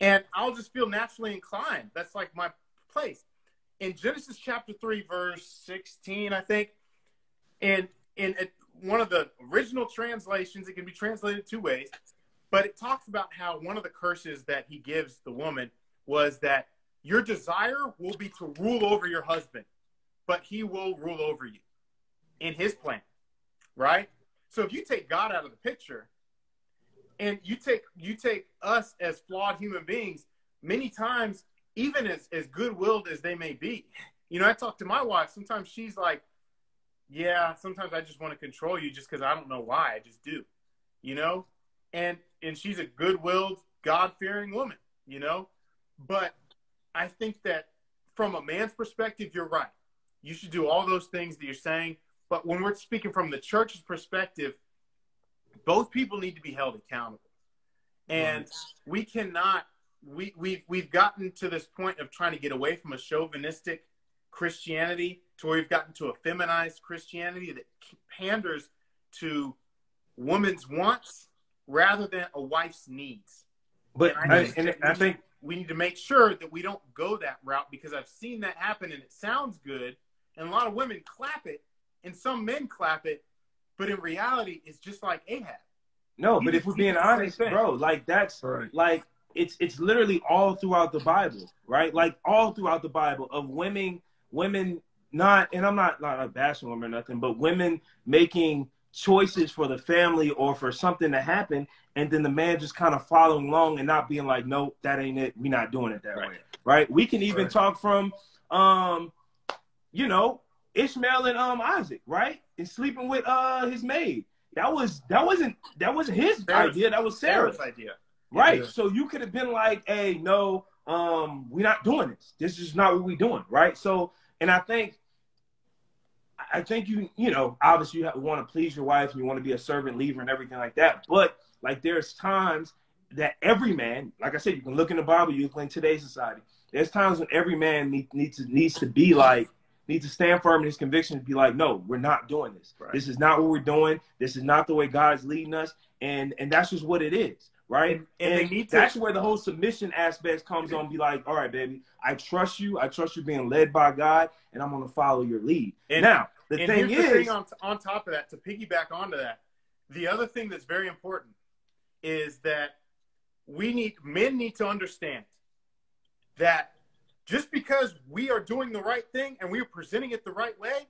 And I'll just feel naturally inclined. That's like my place. In Genesis chapter three, verse sixteen, I think, and in one of the original translations, it can be translated two ways, but it talks about how one of the curses that he gives the woman was that your desire will be to rule over your husband, but he will rule over you in his plan, right? So if you take God out of the picture and you take, you take us as flawed human beings, many times, even as, as good-willed as they may be. You know, I talk to my wife. Sometimes she's like, yeah, sometimes I just want to control you just because I don't know why. I just do, you know? And and she's a good-willed, God-fearing woman, you know? But I think that from a man's perspective, you're right. You should do all those things that you're saying. But when we're speaking from the church's perspective, both people need to be held accountable. And we cannot We, we've, we've gotten to this point of trying to get away from a chauvinistic Christianity to where we've gotten to a feminized Christianity that panders to women's wants rather than a wife's needs. But and I, I, and I think we need to make sure that we don't go that route, because I've seen that happen and it sounds good. And a lot of women clap it and some men clap it. But in reality, it's just like Ahab. No, he but if we're being honest, bro, like that's right. like. It's it's literally all throughout the Bible, right? Like all throughout the Bible of women, women not, and I'm not not bashing women or nothing, but women making choices for the family or for something to happen, and then the man just kind of following along and not being like, nope, that ain't it. We're not doing it that right. way, right? We can even right. talk from, um, you know, Ishmael and um Isaac, right? And sleeping with uh his maid. That was that wasn't that wasn't his Sarah's, idea. That was Sarah's, Sarah's idea. Right, yeah. So you could have been like, hey, no, um, we're not doing this. This is not what we're doing, right? So, and I think, I think you, you know, obviously you want to please your wife and you want to be a servant leader and everything like that. But, like, there's times that every man, like I said, you can look in the Bible, you can in today's society. There's times when every man need, need to, needs to be like, needs to stand firm in his conviction and be like, no, we're not doing this. Right. This is not what we're doing. This is not the way God's leading us. And, and that's just what it is. Right. And, and, and they need to, that's where the whole submission aspect comes on. Be like, all right, baby, I trust you. I trust you being led by God, and I'm going to follow your lead. And now, the and thing is, the thing on, on top of that, to piggyback onto that, the other thing that's very important is that we need men need to understand that just because we are doing the right thing and we are presenting it the right way,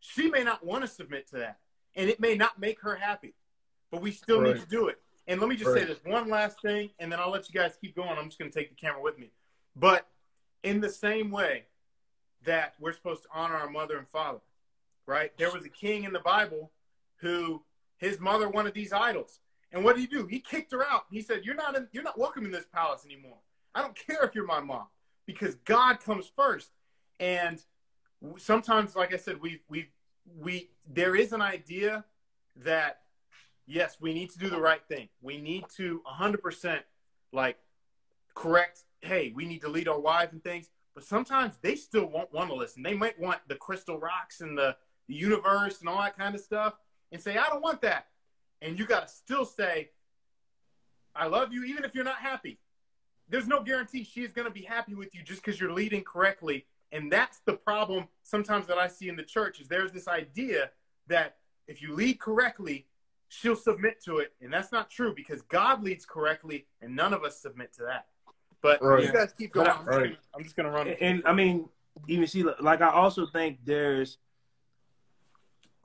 she may not want to submit to that, and it may not make her happy, but we still right. need to do it. And let me just right. say this one last thing, and then I'll let you guys keep going. I'm just going to take the camera with me. But in the same way that we're supposed to honor our mother and father, right? There was a king in the Bible who his mother wanted these idols. And what did he do? He kicked her out. He said, you're not, in, you're not welcome in this palace anymore. I don't care if you're my mom, because God comes first. And sometimes, like I said, we we we there is an idea that, yes, we need to do the right thing. We need to one hundred percent like correct, hey, we need to lead our wives and things, but sometimes they still won't want to listen. They might want the crystal rocks and the, the universe and all that kind of stuff and say, I don't want that. and you got to still say, I love you, even if you're not happy. There's no guarantee she's going to be happy with you just because you're leading correctly. And that's the problem sometimes that I see in the church, is there's this idea that if you lead correctly, she'll submit to it. And that's not true, because God leads correctly and none of us submit to that. But right. you guys keep going. I'm right. just going to run. And, and I mean, even see, like, I also think there's,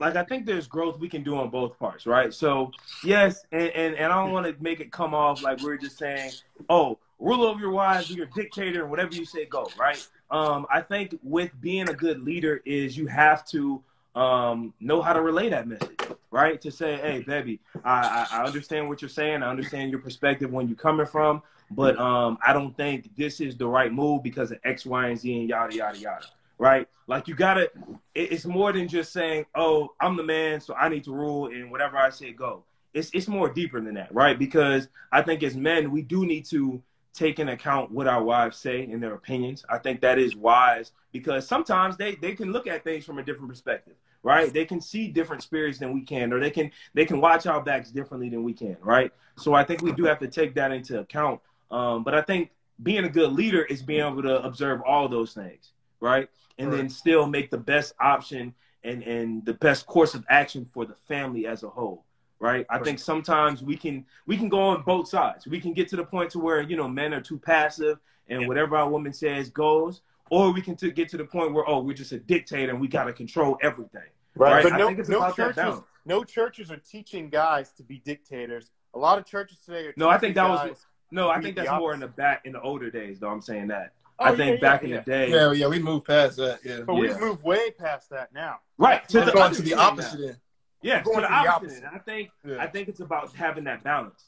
like, I think there's growth we can do on both parts, right? So, yes, and, and, and I don't want to make it come off like we're just saying, oh, rule over your wives, you're a dictator, and whatever you say, go, right? Um, I think with being a good leader is you have to um, know how to relay that message, right? To say, hey, baby, I, I understand what you're saying. I understand your perspective when you're coming from, but um, I don't think this is the right move because of X, Y, and Z and yada, yada, yada, right? Like, you got to, it's more than just saying, oh, I'm the man, so I need to rule, and whatever I say, go. It's, it's more deeper than that, right? Because I think as men, we do need to take into account what our wives say and their opinions. I think that is wise, because sometimes they, they can look at things from a different perspective, right? They can see different spirits than we can, or they can they can watch our backs differently than we can, right? So I think we do have to take that into account. Um, but I think being a good leader is being able to observe all those things, right? And right. then still make the best option and, and the best course of action for the family as a whole. Right. I think sometimes we can we can go on both sides. We can get to the point to where, you know, men are too passive and yeah. whatever our woman says goes, or we can to get to the point where, oh, we're just a dictator and we got to control everything. Right. right? But I no, think it's no, about churches, that balance. No churches are teaching guys to be dictators. A lot of churches today are. No, I think that was no. I think that's more in the back in the older days, though. I'm saying that. Oh, I yeah, think yeah, back yeah. in the day. Yeah, yeah, we moved past that. Yeah, but yeah. we've moved way past that now. Right. To the, going to the opposite now. end. Yeah, going the opposite. opposite. I think yeah. I think it's about having that balance.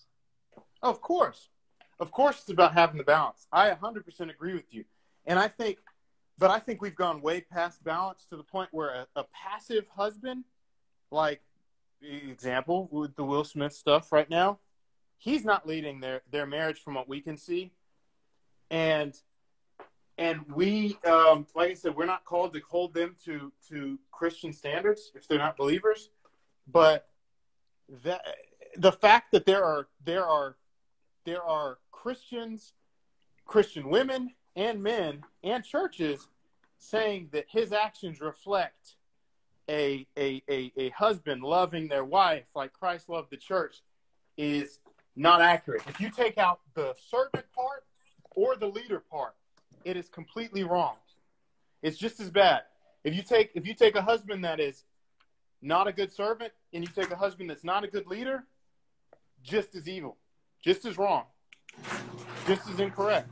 Of course. Of course it's about having the balance. I one hundred percent agree with you. And I think, but I think we've gone way past balance to the point where a, a passive husband, like, example, with the Will Smith stuff right now, he's not leading their, their marriage from what we can see. And and we, um, like I said, we're not called to hold them to, to Christian standards if they're not believers. But that, the fact that there are there are there are Christians, Christian women and men and churches saying that his actions reflect a a a, a husband loving their wife like Christ loved the church is not accurate. If you take out the servant part or the leader part, it is completely wrong. It's just as bad. If you take if you take a husband that is not a good servant, and you take a husband that's not a good leader, just as evil, just as wrong, just as incorrect.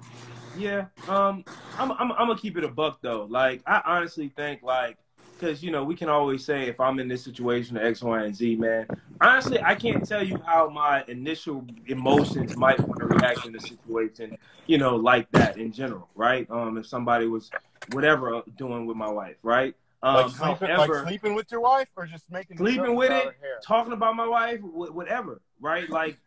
Yeah, um, I'm, I'm, I'm gonna keep it a buck though. Like, I honestly think, like, because, you know, we can always say, if I'm in this situation, X, Y, and Z, man. Honestly, I can't tell you how my initial emotions might want to react in a situation, you know, like that in general, right? Um, if somebody was whatever doing with my wife, right? Um, like, sleeping, however, like sleeping with your wife, or just making sleeping with it, talking about my wife, whatever, right? Like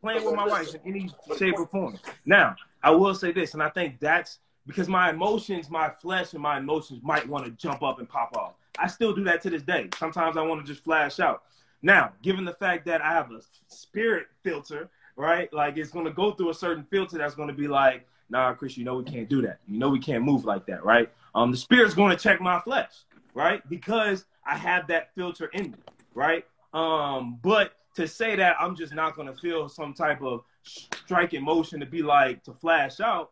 playing with my wife in any shape or form. Now, I will say this, and I think that's because my emotions, my flesh, and my emotions might want to jump up and pop off. I still do that to this day. Sometimes I want to just flash out. Now, given the fact that I have a spirit filter, right? Like, it's going to go through a certain filter that's going to be like, nah, Chris, you know we can't do that. You know we can't move like that, right? Um, the spirit's going to check my flesh, right? Because I have that filter in me, right? Um, but to say that I'm just not going to feel some type of strike emotion to be like, to flash out,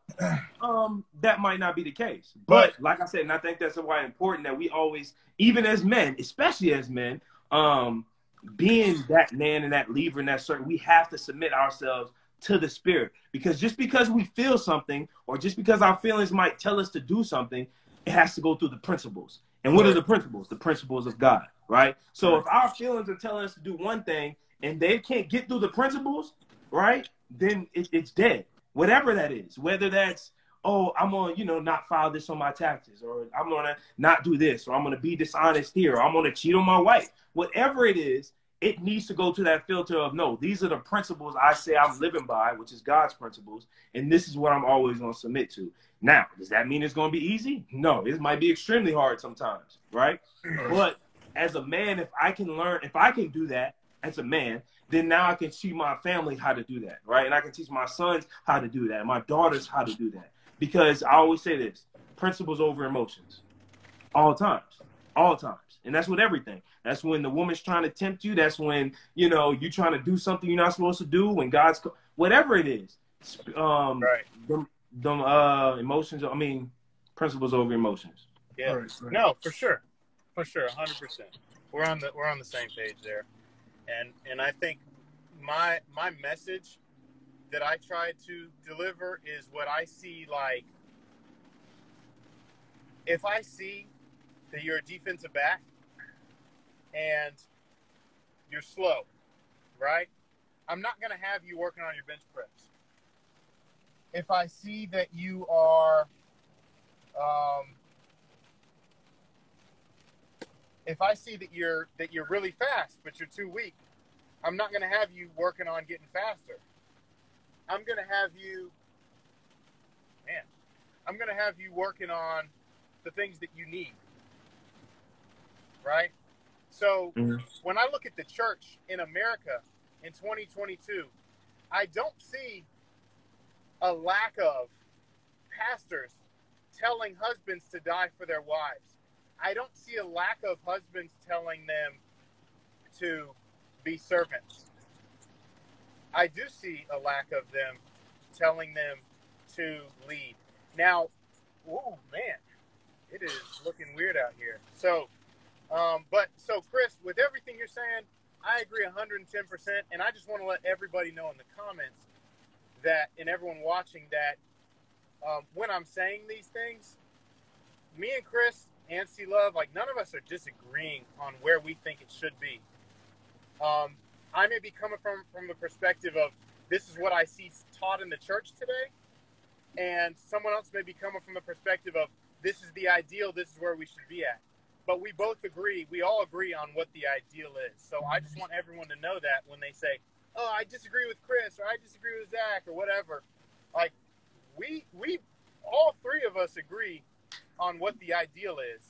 um, that might not be the case. But like I said, and I think that's why it's important that we always, even as men, especially as men, um, being that man and that lever and that certain, we have to submit ourselves to the spirit. Because just because we feel something, or just because our feelings might tell us to do something, it has to go through the principles. And what are the principles? The principles of God, right? So if our feelings are telling us to do one thing and they can't get through the principles, right, then it, it's dead. Whatever that is, whether that's, oh, I'm going to, you know, not file this on my taxes, or I'm going to not do this, or I'm going to be dishonest here, or I'm going to cheat on my wife. Whatever it is, it needs to go to that filter of, no, these are the principles I say I'm living by, which is God's principles, and this is what I'm always going to submit to. Now, does that mean it's going to be easy? No, it might be extremely hard sometimes, right? But as a man, if I can learn, if I can do that, as a man, then now I can teach my family how to do that, right? And I can teach my sons how to do that, my daughters how to do that. Because I always say this, principles over emotions, all times, all times. And that's with everything. That's when the woman's trying to tempt you. That's when, you know, you're trying to do something you're not supposed to do. When God's, whatever it is, um, right. them, them uh, emotions, I mean, principles over emotions. Yeah, right, right. No, for sure. For sure. A hundred percent. We're on the, we're on the same page there. And, and I think my, my message that I try to deliver is what I see. Like, if I see that you're a defensive back and you're slow, right? I'm not going to have you working on your bench press. If I see that you are, um, if I see that you're, that you're really fast, but you're too weak, I'm not going to have you working on getting faster. I'm going to have you, man, I'm going to have you working on the things that you need. Right? So mm-hmm. when I look at the church in America in twenty twenty-two, I don't see a lack of pastors telling husbands to die for their wives. I don't see a lack of husbands telling them to be servants. I do see a lack of them telling them to lead. Now, oh man, it is looking weird out here. So, um, but so Chris, with everything you're saying, I agree one hundred ten percent. And I just want to let everybody know in the comments that, and everyone watching that, um, when I'm saying these things, me and Chris and C Love, like none of us are disagreeing on where we think it should be. Um, I may be coming from, from the perspective of this is what I see taught in the church today. And someone else may be coming from the perspective of this is the ideal, this is where we should be at. But we both agree, we all agree on what the ideal is. So I just want everyone to know that when they say, oh, I disagree with Chris or I disagree with Zach or whatever. Like we, we, all three of us agree on what the ideal is.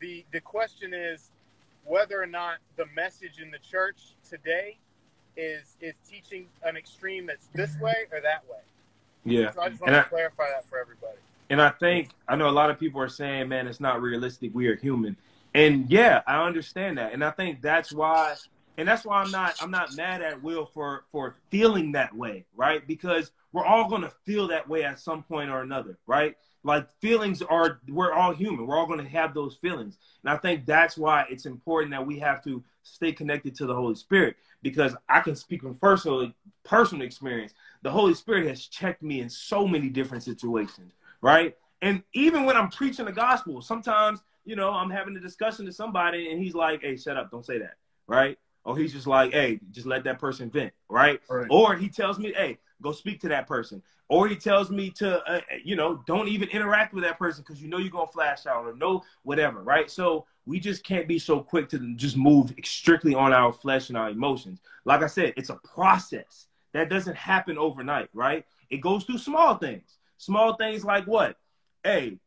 The, the question is, whether or not the message in the church today is is teaching an extreme that's this way or that way. Yeah. So I just want and to I, clarify that for everybody. And I think, I know a lot of people are saying, man, it's not realistic. We are human. And yeah, I understand that. And I think that's why, and that's why I'm not, I'm not mad at Will for, for feeling that way, right? Because we're all going to feel that way at some point or another, right? Like feelings are, we're all human. We're all going to have those feelings. And I think that's why it's important that we have to stay connected to the Holy Spirit, because I can speak from personal, personal experience. The Holy Spirit has checked me in so many different situations, right? And even when I'm preaching the gospel, sometimes, you know, I'm having a discussion with somebody and he's like, hey, shut up. Don't say that, right? Or he's just like, hey, just let that person vent, right? Right. Or he tells me, hey, go speak to that person. Or he tells me to, uh, you know, don't even interact with that person because you know you're going to flash out or no, whatever, right? So we just can't be so quick to just move strictly on our flesh and our emotions. Like I said, it's a process. That doesn't happen overnight, right? It goes through small things. Small things like what? Hey,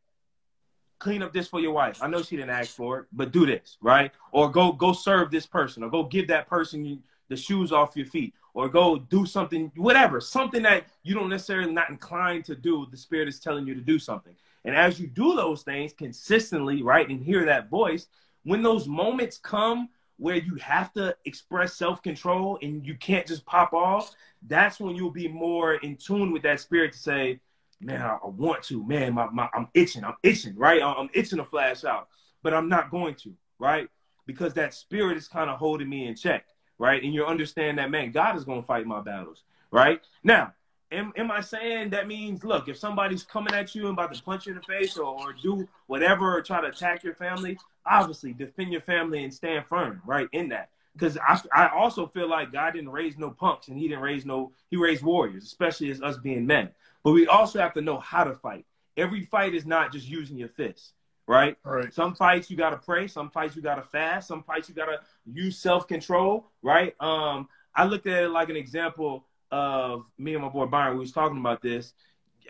clean up this for your wife. I know she didn't ask for it, but do this, right? Or go, go serve this person or go give that person the shoes off your feet. Or go do something, whatever, something that you don't necessarily not inclined to do. The Spirit is telling you to do something. And as you do those things consistently, right, and hear that voice, when those moments come where you have to express self-control and you can't just pop off, that's when you'll be more in tune with that Spirit to say, man, I want to, man, my, my, I'm itching, I'm itching, right? I'm itching to flash out, but I'm not going to, right? Because that Spirit is kind of holding me in check. Right. And you understand that, man, God is going to fight my battles. Right now. Am, am I saying that means, look, if somebody's coming at you and about to punch you in the face or, or do whatever, or try to attack your family, obviously defend your family and stand firm right in that. Because I, I also feel like God didn't raise no punks and he didn't raise no he raised warriors, especially as us being men. But we also have to know how to fight. Every fight is not just using your fists. Right? Right. Some fights you got to pray. Some fights you got to fast. Some fights you got to use self-control. Right. Um, I looked at it like an example of me and my boy Byron. We was talking about this.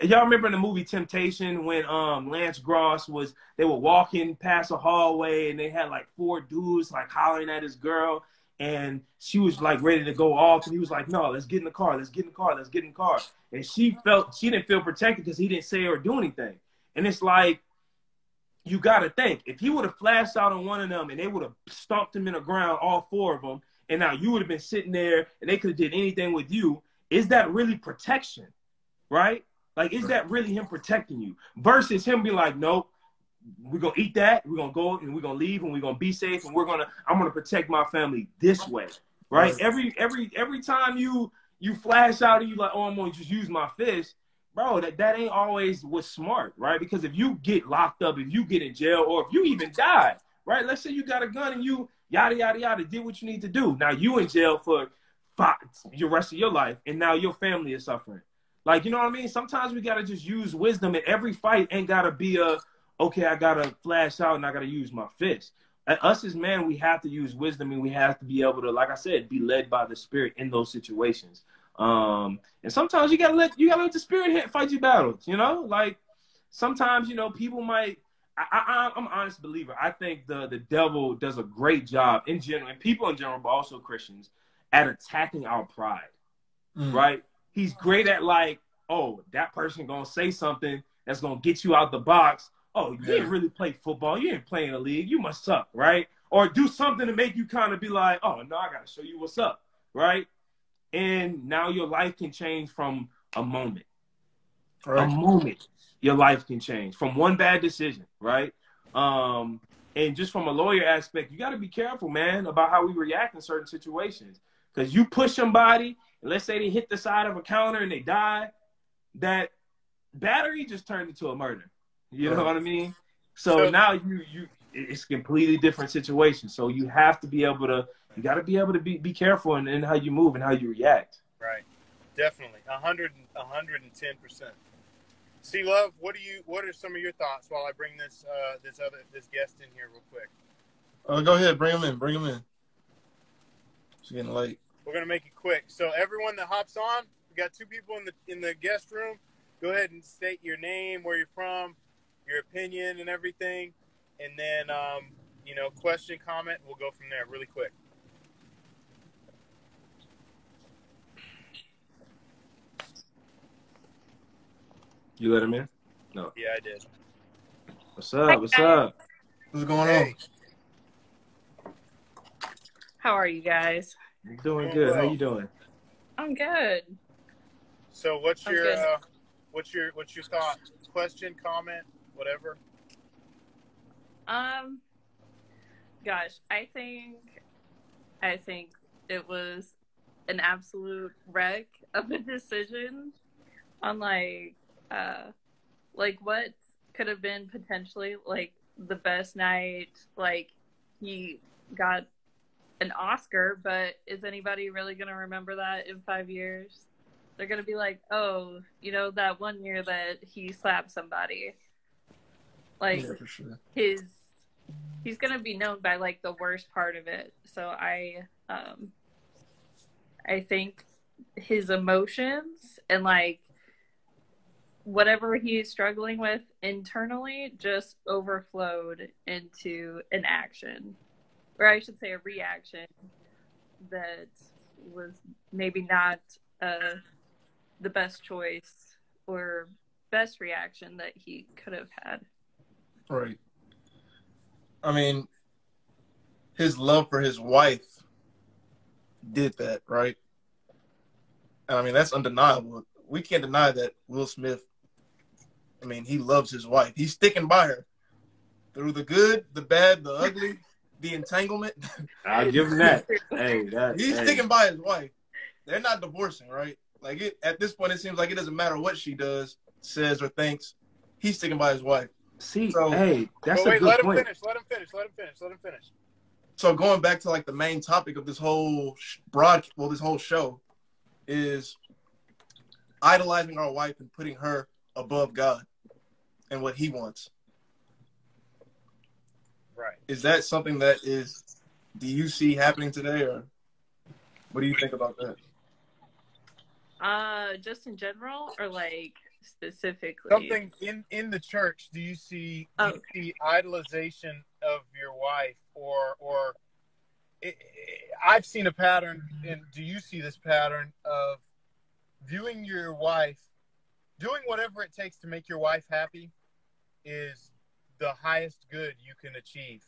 Y'all remember in the movie Temptation when um, Lance Gross was, they were walking past a hallway and they had like four dudes like hollering at his girl. And she was like ready to go off. And he was like, no, let's get in the car. Let's get in the car. Let's get in the car. And she felt, she didn't feel protected because he didn't say or do anything. And it's like, you got to think, if he would have flashed out on one of them and they would have stomped him in the ground, all four of them, and now you would have been sitting there and they could have did anything with you, is that really protection, right? Like, is that really him protecting you? Versus him being like, nope, we're going to eat that, we're going to go and we're going to leave and we're going to be safe and we're going to, I'm going to protect my family this way, right? Every every every time you you flash out and you like, oh, I'm going to just use my fist, bro, that, that ain't always what's smart, right? Because if you get locked up, if you get in jail, or if you even die, right? Let's say you got a gun and you yada, yada, yada, did what you need to do. Now you in jail for five, the rest of your life, and now your family is suffering. Like, you know what I mean? Sometimes we got to just use wisdom, and every fight ain't got to be a, okay, I got to flash out and I got to use my fist. At us as men, we have to use wisdom, and we have to be able to, like I said, be led by the Spirit in those situations. Um, and sometimes you got to let, you got to let the Spirit hit, fight your battles, you know? Like, sometimes, you know, people might, I, I, I'm an honest believer. I think the, the devil does a great job in general, and people in general, but also Christians, at attacking our pride, mm. right? He's great at like, oh, that person gonna say something that's gonna get you out the box. Oh, you yeah. didn't really play football. You didn't play in the league. You must suck, right? Or do something to make you kind of be like, oh, no, I gotta show you what's up, right? And now your life can change from a moment. Right. A moment your life can change from one bad decision, right? Um, and just from a lawyer aspect, you gotta be careful, man, about how we react in certain situations. Because you push somebody, and let's say they hit the side of a counter and they die, that battery just turned into a murder. You know right. what I mean? So, so now you you it's a completely different situation. So you have to be able to you got to be able to be, be careful in, in how you move and how you react. Right, definitely, a hundred a hundred and ten percent. C Love, what do you what are some of your thoughts while I bring this uh, this other this guest in here real quick? Uh, go ahead, bring him in, bring him in. It's getting late. We're gonna make it quick. So everyone that hops on, we got two people in the in the guest room. Go ahead and state your name, where you're from, your opinion, and everything. And then, um, you know, question, comment. We'll go from there really quick. You let him in? No. Yeah, I did. What's up? What's up? What's going hey. on? How are you guys? I'm doing good. Well. How you doing? I'm good. So what's I'm your uh, what's your what's your thought? Question, comment, whatever. Um gosh, I think I think it was an absolute wreck of a decision on like uh like what could have been potentially like the best night. Like, he got an Oscar, but is anybody really going to remember that in five years? They're going to be like, oh, you know, that one year that he slapped somebody. Like, yeah, for sure. his, he's going to be known by, like, the worst part of it. So I, um, I think his emotions and, like, whatever he's struggling with internally just overflowed into an action. Or I should say a reaction that was maybe not uh, the best choice or best reaction that he could have had. Right. I mean, his love for his wife did that, right? And I mean, that's undeniable. We can't deny that Will Smith, I mean, he loves his wife. He's sticking by her through the good, the bad, the ugly. The entanglement. I'll give him that. Hey, that he's hey. sticking by his wife. They're not divorcing, right? Like, it, at this point, it seems like it doesn't matter what she does, says, or thinks. He's sticking by his wife. See, so, hey, that's wait, a good let point. Him finish, let him finish. Let him finish. Let him finish. So going back to like the main topic of this whole broad, well, this whole show is idolizing our wife and putting her above God and what He wants. Right. Is that something that is, do you see happening today, or what do you think about that? Uh, just in general, or like specifically? Something in, in the church, do you see, oh, do you okay. see idolization of your wife, or, or it, it, I've seen a pattern, and do you see this pattern of viewing your wife, doing whatever it takes to make your wife happy is the highest good you can achieve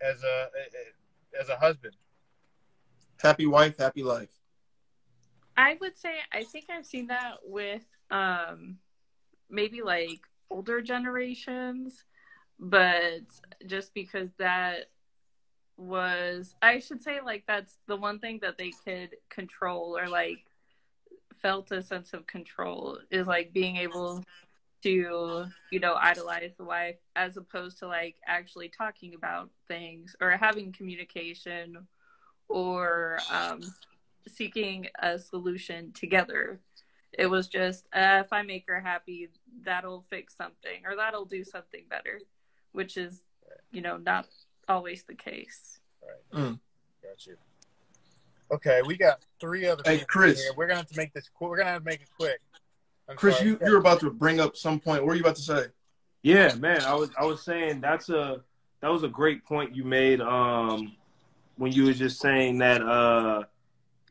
as a as a husband? Happy wife, happy life. I would say, I think I've seen that with um, maybe like older generations, but just because that was, I should say like that's the one thing that they could control, or like felt a sense of control, is like being able to, you know, idolize the wife as opposed to like actually talking about things or having communication or, um, seeking a solution together. It was just uh, if I make her happy, that'll fix something, or that'll do something better, which is, you know, not always the case. All right. Mm. Got you. Okay, we got three other people. Hey, Chris, here. We're gonna have to make this quick. We're gonna have to make it quick. I'm Chris, you, you're about to bring up some point. What are you about to say? Yeah, man, I was I was saying that's a that was a great point you made um, when you were just saying that. Uh,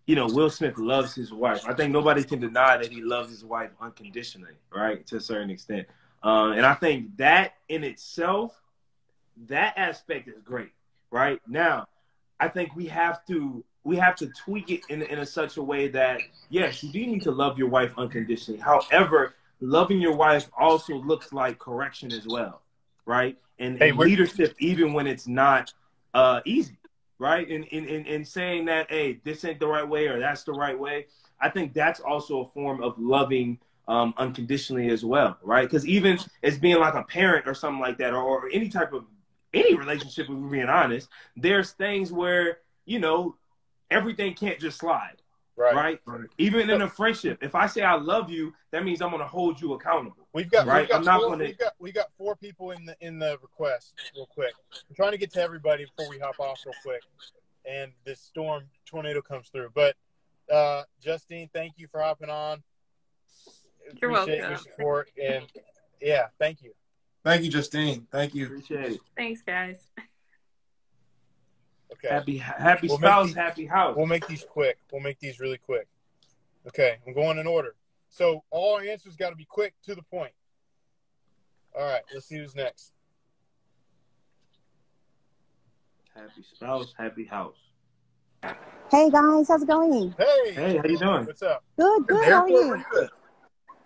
You know, Will Smith loves his wife. I think nobody can deny that he loves his wife unconditionally, right, to a certain extent. Uh, and I think that in itself, that aspect is great, right? Now, I think we have to we have to tweak it in, in a such a way that, yes, you do need to love your wife unconditionally. However, loving your wife also looks like correction as well, right? And, hey, and leadership, even when it's not uh, easy. Right, and in, in, in saying that, hey, this ain't the right way or that's the right way, I think that's also a form of loving um, unconditionally as well, right? Because even as being like a parent or something like that, or, or any type of, any relationship, if we're being honest, there's things where, you know, everything can't just slide, right? right? right. Even in a friendship, if I say I love you, that means I'm going to hold you accountable. We've got, right? we've got I'm not going to. We've got, we got four people in the in the request. Real quick, I'm trying to get to everybody before we hop off real quick, and this storm tornado comes through. But uh, Justine, thank you for hopping on. You're Appreciate welcome. Your support, and yeah, thank you. Thank you, Justine. Thank you. Appreciate it. Thanks, guys. Okay. Happy happy we'll spouse, these, happy house. We'll make these quick. We'll make these really quick. Okay, I'm going in order. So all our answers got to be quick, to the point. All right, let's see who's next. Happy spouse, happy house. Hey, guys, how's it going? Hey. Hey, how you doing? What's up? Good, good, how are you? Good.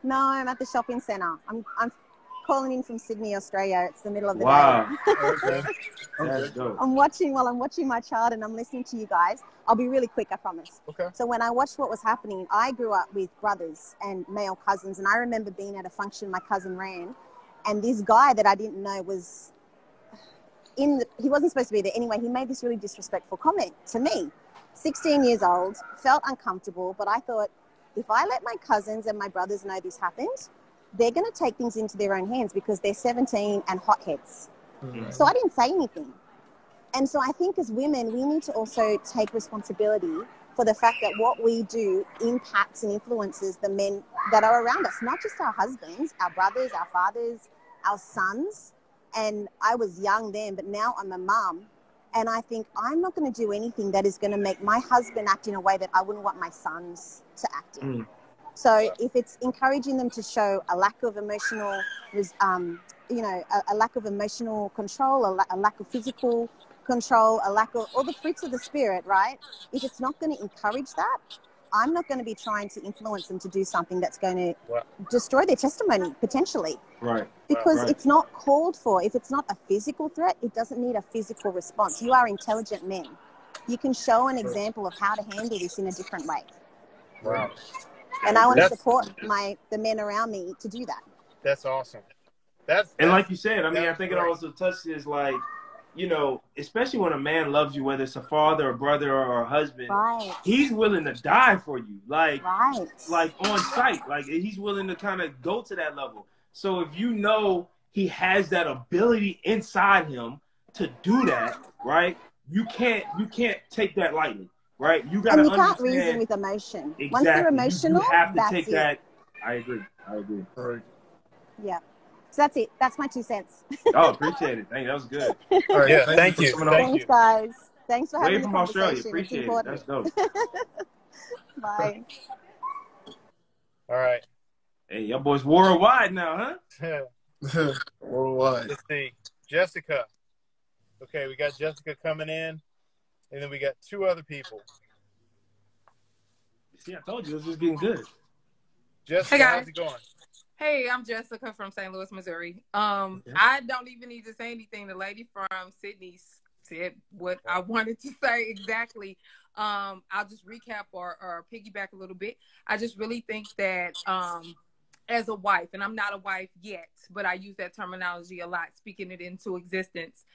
No, I'm at the shopping center. I'm I'm calling in from Sydney, Australia. It's the middle of the wow. day. Okay. Okay. I'm watching, well, I'm watching my child and I'm listening to you guys. I'll be really quick, I promise. Okay. So when I watched what was happening, I grew up with brothers and male cousins. And I remember being at a function my cousin ran, and this guy that I didn't know was in the, he wasn't supposed to be there. Anyway, he made this really disrespectful comment to me. sixteen years old, felt uncomfortable, but I thought, if I let my cousins and my brothers know this happened, they're going to take things into their own hands because they're seventeen and hotheads. Mm-hmm. So I didn't say anything. And so I think as women, we need to also take responsibility for the fact that what we do impacts and influences the men that are around us, not just our husbands, our brothers, our fathers, our sons. And I was young then, but now I'm a mum. And I think I'm not going to do anything that is going to make my husband act in a way that I wouldn't want my sons to act in. Mm. So if it's encouraging them to show a lack of emotional, um, you know, a, a lack of emotional control, a, la a lack of physical control, a lack of all the fruits of the spirit, right? If it's not going to encourage that, I'm not going to be trying to influence them to do something that's going to wow. destroy their testimony, potentially. Right. Because right. it's not called for. If it's not a physical threat, it doesn't need a physical response. You are intelligent men. You can show an example of how to handle this in a different way. Wow. And I want that's, to support my the men around me to do that. That's awesome. That's, that's and like you said, I mean, I think great. It also touches like, you know, especially when a man loves you, whether it's a father, a brother, or a husband, right. he's willing to die for you, like, right. like on site, like he's willing to kind of go to that level. So if you know he has that ability inside him to do that, right? You can't you can't take that lightly. Right, you got to understand. And you can't reason with emotion. Exactly. Once they're emotional, you, you have to that's take it. That. I agree. I agree. Right. Yeah. So that's it. That's my two cents. Oh, appreciate it. Thank you. That was good. All right. Yeah. Thank, thank you. you. Thank Thanks, you. guys. Thanks for having me. From Australia. Appreciate it. That's dope. Bye. All right. Hey, y'all boys worldwide now, huh? Worldwide. Let's see. Jessica. Okay, we got Jessica coming in, and then we got two other people. See, I told you, this is getting good. Jessica, hey, how's it going? Hey, I'm Jessica from Saint Louis, Missouri. Um, okay. I don't even need to say anything. The lady from Sydney said what I wanted to say exactly. Um, I'll just recap or, or piggyback a little bit. I just really think that um, as a wife, and I'm not a wife yet, but I use that terminology a lot, speaking it into existence.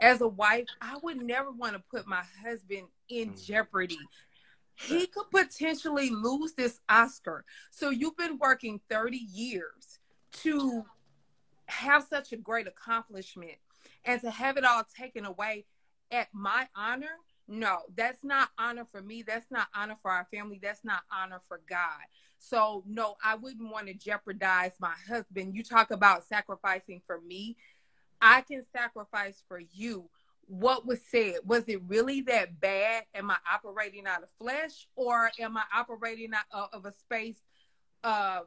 As a wife, I would never want to put my husband in jeopardy. He could potentially lose this Oscar. So you've been working thirty years to have such a great accomplishment, and to have it all taken away at my honor. No, that's not honor for me. That's not honor for our family. That's not honor for God. So no, I wouldn't want to jeopardize my husband. You talk about sacrificing for me. I can sacrifice for you. What was said? Was it really that bad? Am I operating out of flesh, or am I operating out of a space uh,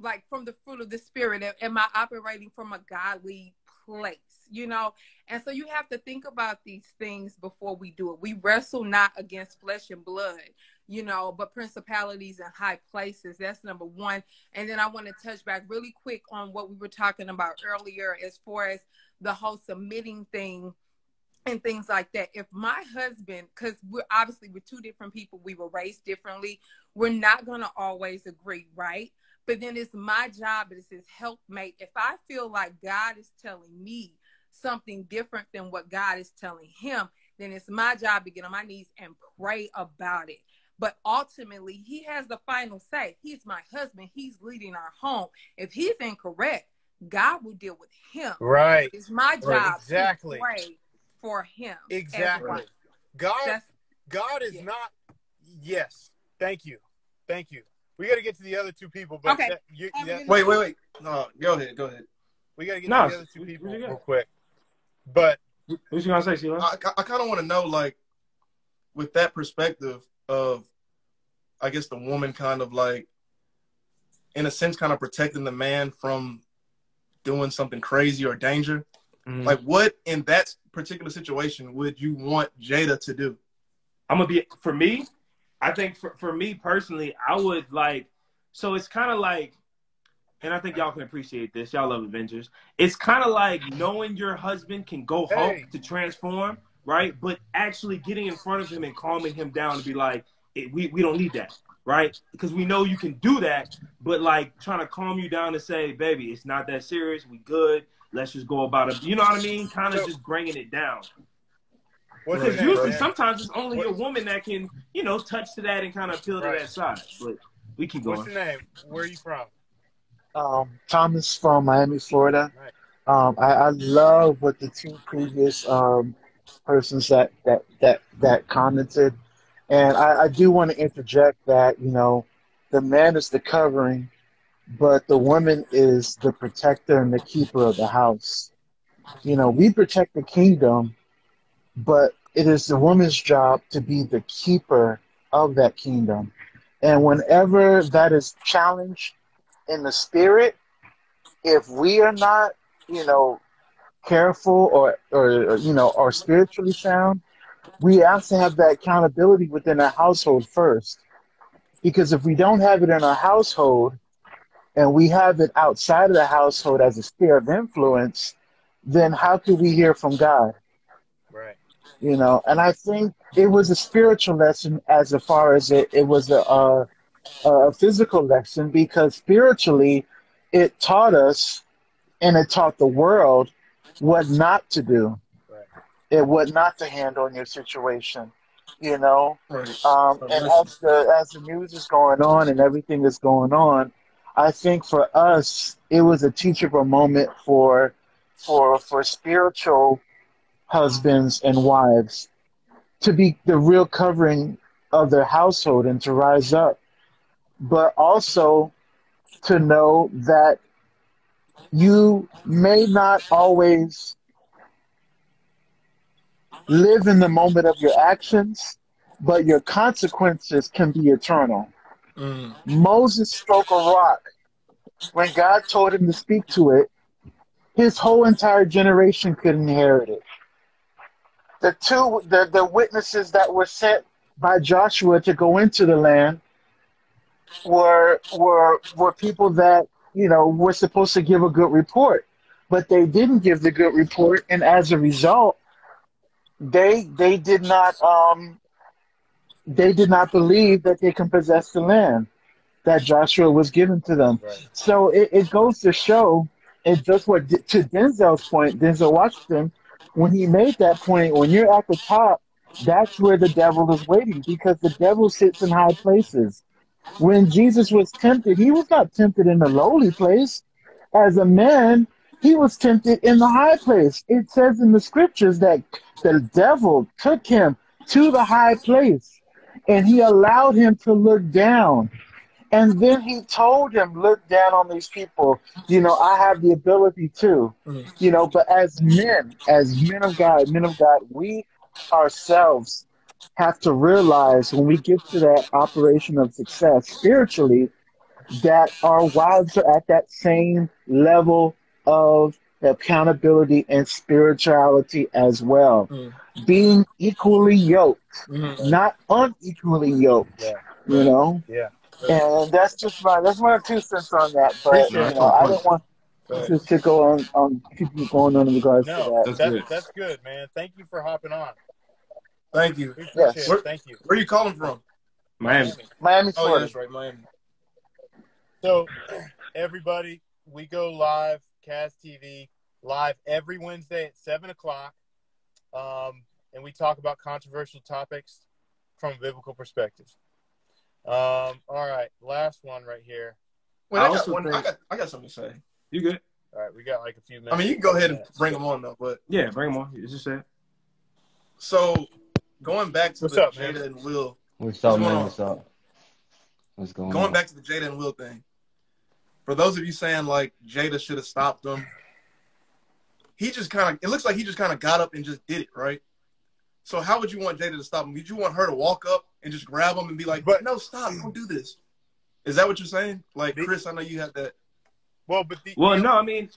like from the fruit of the spirit? Am I operating from a godly place, you know? And so you have to think about these things before we do it. We wrestle not against flesh and blood, you know, but principalities and high places. That's number one. And then I want to touch back really quick on what we were talking about earlier as far as the whole submitting thing and things like that. If my husband, because we're obviously we're two different people, we were raised differently, we're not going to always agree, right? But then it's my job, it's his helpmate. If I feel like God is telling me something different than what God is telling him, then it's my job to get on my knees and pray about it. But ultimately, he has the final say. He's my husband. He's leading our home. If he's incorrect, God will deal with him. Right. It's my job right. exactly. to pray for him. Exactly. God, That's, God is yeah. not, yes. Thank you. Thank you. We got to get to the other two people. But okay. That, you, that, wait, wait, wait. No, go ahead. Go ahead. We got to get no, to the other two people real quick. But what you going to say, Sheila? I, I kind of want to know, like, with that perspective of, I guess, the woman kind of like, in a sense, kind of protecting the man from doing something crazy or danger. Mm-hmm. Like, what in that particular situation would you want Jada to do? I'm going to be, for me, I think for, for me personally, I would like, so it's kind of like, and I think y'all can appreciate this. Y'all love Avengers. It's kind of like knowing your husband can go Hulk hey. to transform, right? But actually getting in front of him and calming him down to be like, it, we, we don't need that, right? Because we know you can do that, but like trying to calm you down and say, baby, it's not that serious. We good. Let's just go about it. You know what I mean? Kind of so, just bringing it down. Because usually, bro? sometimes it's only your woman that can, you know, touch to that and kind of appeal right. to that side. But we keep going. What's your name? Where are you from? Um, Thomas from Miami, Florida. Right. Um, I, I love what the two previous um, persons that, that that that commented, and I, I do want to interject that you know the man is the covering, but the woman is the protector and the keeper of the house. You know, we protect the kingdom, but it is the woman's job to be the keeper of that kingdom. And whenever that is challenged in the spirit, if we are not, you know, careful or, or, or you know, are spiritually sound, we have to have that accountability within our household first. Because if we don't have it in our household, and we have it outside of the household as a sphere of influence, then how could we hear from God? Right. You know, and I think it was a spiritual lesson as far as it, it was a, a, a physical lesson, because spiritually it taught us and it taught the world what not to do. Right. It what not to handle in your situation, you know. Right. Um, and as the, as the news is going on and everything is going on, I think for us, it was a teachable moment for, for, for spiritual husbands and wives to be the real covering of their household and to rise up, but also to know that you may not always live in the moment of your actions, but your consequences can be eternal. Mm. Moses struck a rock. When God told him to speak to it, his whole entire generation could inherit it. The two, the, the witnesses that were sent by Joshua to go into the land were, were, were people that, you know, were supposed to give a good report, but they didn't give the good report. And as a result, they, they did not, um, they did not believe that they can possess the land that Joshua was given to them. Right. So it, it goes to show, and just what, to Denzel's point, Denzel Washington, when he made that point, when you're at the top, that's where the devil is waiting, because the devil sits in high places. When Jesus was tempted, he was not tempted in the lowly place. As a man, he was tempted in the high place. It says in the scriptures that the devil took him to the high place, and he allowed him to look down. And then he told him, look down on these people. You know, I have the ability to. Mm. You know, but as men, as men of God, men of God, we ourselves have to realize when we get to that operation of success spiritually, that our wives are at that same level of accountability and spirituality as well. Mm. Being equally yoked, mm. not unequally yoked, yeah. you know? Yeah. And that's just my that's my two cents on that. But you know, I don't want to, to go on on people going on in regards no, to that. That's, that's, good. that's good, man. Thank you for hopping on. Thank you. Yes. Where, Thank you. Where are you calling from? Miami. Miami, Florida. Oh, that's right, Miami. So, everybody, we go live, Chaz T V, live every Wednesday at seven o'clock, um, and we talk about controversial topics from a biblical perspective. Um, all right, last one right here. Wait, I, I, got one, think... I, got, I got something to say. You good? All right, we got like a few minutes. I mean, you can go ahead and bring them on, though. But yeah, bring them on. You just said. So, going back to what's the up, Jada man? and Will. What's up, what's man? What's up? What's going going on? Going back to the Jada and Will thing. For those of you saying, like, Jada should have stopped them, he just kind of, it looks like he just kind of got up and just did it, right? So how would you want Jada to stop him? Would you want her to walk up and just grab him and be like, but, no, stop, don't do this? Is that what you're saying? Like, Chris, I know you had that. Well, but the, well, you know, no, I mean,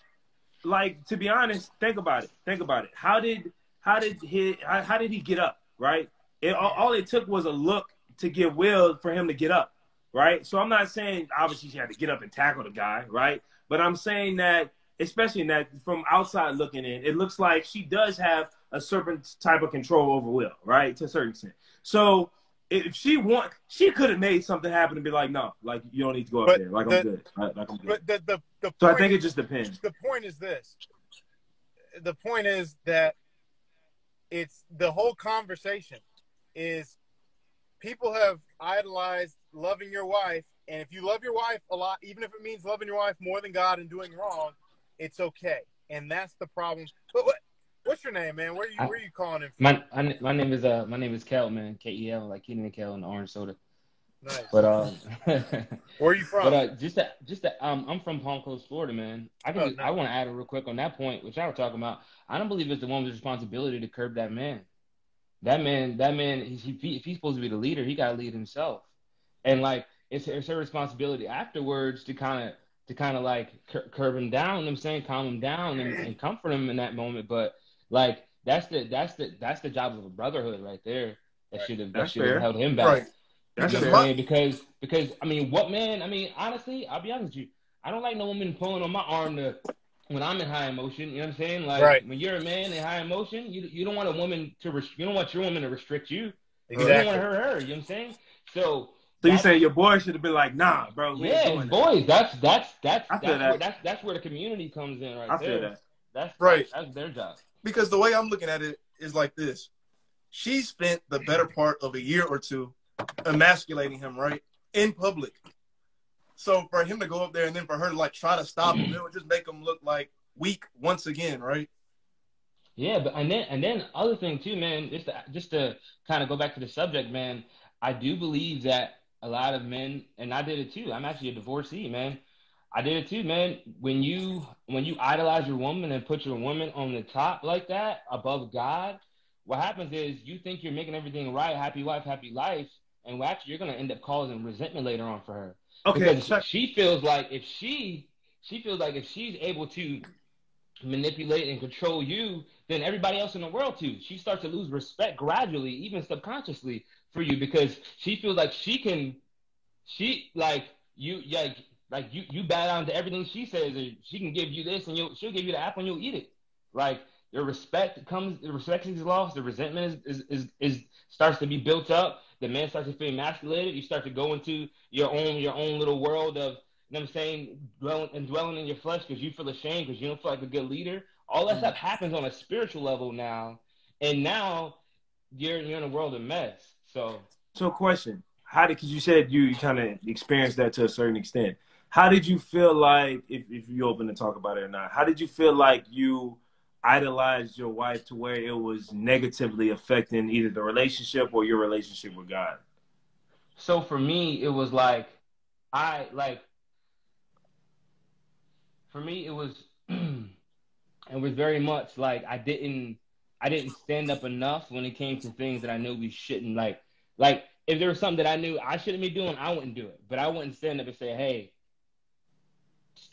like, to be honest, think about it. Think about it. How did how did he how, how did he get up, right? It, all, all it took was a look to give Will for him to get up, right? So I'm not saying, obviously, she had to get up and tackle the guy, right? But I'm saying that, especially in that, from outside looking in, it looks like she does have a certain type of control over Will, right, to a certain extent. So if she want, she could have made something happen and be like, no, like, you don't need to go but up there. Like, the, I'm good. Like, I'm good. But the, the, the so point, I think it just depends. The point is this. The point is that it's the whole conversation is people have idolized loving your wife. And if you love your wife a lot, even if it means loving your wife more than God and doing wrong, it's okay. And that's the problem. But what? What's your name, man? Where are you? Where are you calling him from? My I, my name is uh my name is Kel, man. K E L, like Kenan and Kel and Orange Soda. Nice. But uh, where are you from? But uh, just to, just to, um, I'm from Palm Coast, Florida, man. I can oh, just, nice. I want to add real quick on that point, which I was talking about. I don't believe it's the woman's responsibility to curb that man. That man, that man. He, he, if he's supposed to be the leader, he gotta lead himself. And like, it's it's her responsibility afterwards to kind of to kind of like cur curb him down. You know what I'm saying, calm him down and, and comfort him in that moment, but. Like that's the that's the that's the job of a brotherhood right there that should have that should have held him back. Right. That's you know what I mean? Because because I mean what man I mean honestly I'll be honest with you, I don't like no woman pulling on my arm to when I'm in high emotion. You know what I'm saying? Like right. when you're a man in high emotion, you you don't want a woman to rest, you don't want your woman to restrict you. Exactly. You don't want her her. You know what I'm saying? So. So you say your boy should have been like, nah, bro. We yeah, ain't doing boys. That. That's that's that's that's where, that. that's that's where the community comes in right I there. I feel that. That's right. That's, that's their job. Because the way I'm looking at it is like this. She spent the better part of a year or two emasculating him, right, in public. So for him to go up there and then for her to, like, try to stop him, it would just make him look, like, weak once again, right? Yeah, but and then and then other thing, too, man, just to, just to kind of go back to the subject, man, I do believe that a lot of men, and I did it, too. I'm actually a divorcee, man. I did it too, man. When you when you idolize your woman and put your woman on the top like that, above God, what happens is you think you're making everything right, happy wife, happy life, and well, actually you're going to end up causing resentment later on for her. Okay. Because she feels like if she, she feels like if she's able to manipulate and control you, then everybody else in the world too. She starts to lose respect gradually, even subconsciously, for you because she feels like she can, she like you, like like you, you bow down to everything she says, and she can give you this, and you'll, she'll give you the apple, and you'll eat it. Like your respect comes, the respect is lost, the resentment is is is, is starts to be built up. The man starts to feel emasculated. You start to go into your own your own little world of, you know what I'm saying, dwelling and dwelling in your flesh because you feel ashamed because you don't feel like a good leader. All that mm-hmm. stuff happens on a spiritual level now, and now you're you're in a world of mess. So, so question: how did? Because you said you, you kind of experienced that to a certain extent. How did you feel like, if if you're open to talk about it or not? How did you feel like you idolized your wife to where it was negatively affecting either the relationship or your relationship with God? So for me, it was like, I like, for me, it was, it was very much like I didn't, I didn't stand up enough when it came to things that I knew we shouldn't, like, like if there was something that I knew I shouldn't be doing, I wouldn't do it, but I wouldn't stand up and say, hey,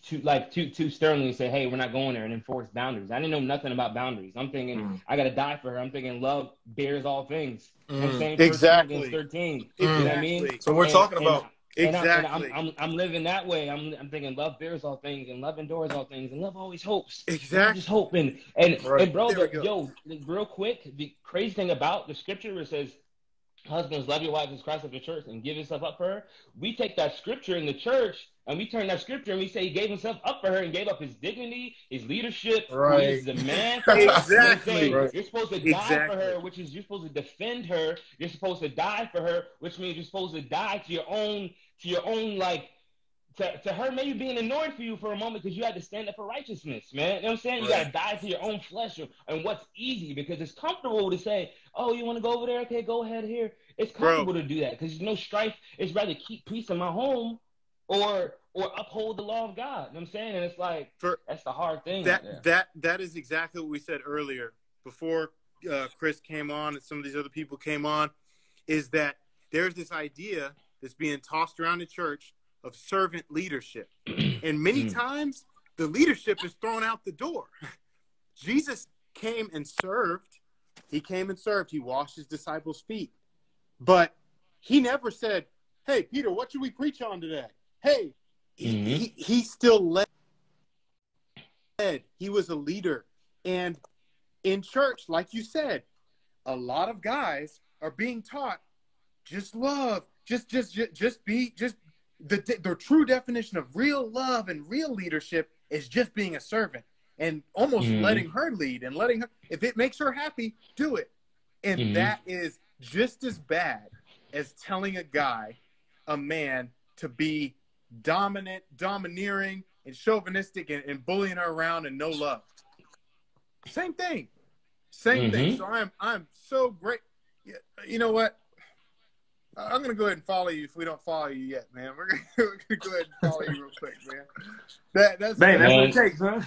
too, like too too sternly and say, hey, we're not going there, and enforce boundaries. I didn't know nothing about boundaries. I'm thinking mm. I gotta die for her. I'm thinking love bears all things. Mm. Saying exactly. thirteen. Exactly. You know what I mean? So we're and, talking about and, exactly. And I'm, and I'm, I'm I'm living that way. I'm I'm thinking love bears all things, and love endures all things, and love always hopes. Exactly. I'm just hoping. And right. and bro, the, yo, real quick, the crazy thing about the scripture where it says, husbands, love your wives as Christ loved the church and give yourself up for her. We take that scripture in the church and we turn that scripture and we say he gave himself up for her and gave up his dignity, his leadership. Right. He is a man. Exactly. You know what I'm saying? You're supposed to die exactly. for her, which is you're supposed to defend her. You're supposed to die for her, which means you're supposed to die to your own, to your own, like, to, to her maybe being annoyed for you for a moment because you had to stand up for righteousness, man. You know what I'm saying? Right. You got to die to your own flesh and what's easy because it's comfortable to say, oh, you want to go over there? Okay, go ahead here. It's comfortable Bro. to do that because there's no strife. It's rather keep peace in my home or or uphold the law of God. You know what I'm saying? And it's like, for, that's the hard thing. That, right that, that is exactly what we said earlier before uh, Chris came on and some of these other people came on, is that there's this idea that's being tossed around the church of servant leadership. And many times the leadership is thrown out the door. Jesus came and served. He came and served. He washed his disciples' feet. But he never said, hey, Peter, what should we preach on today? Hey, mm-hmm. he, he still led. He was a leader. And in church, like you said, a lot of guys are being taught just love, just, just, just, just be, just, The, the true definition of real love and real leadership is just being a servant and almost mm. letting her lead and letting her, if it makes her happy, do it. And mm. that is just as bad as telling a guy, a man, to be dominant, domineering, and chauvinistic and, and bullying her around and no love. Same thing. Same mm-hmm. thing. So I'm, I'm so great. You know what? I'm going to go ahead and follow you if we don't follow you yet, man. We're going to go ahead and follow you real quick, man. That, that's, man, that's what it takes, huh?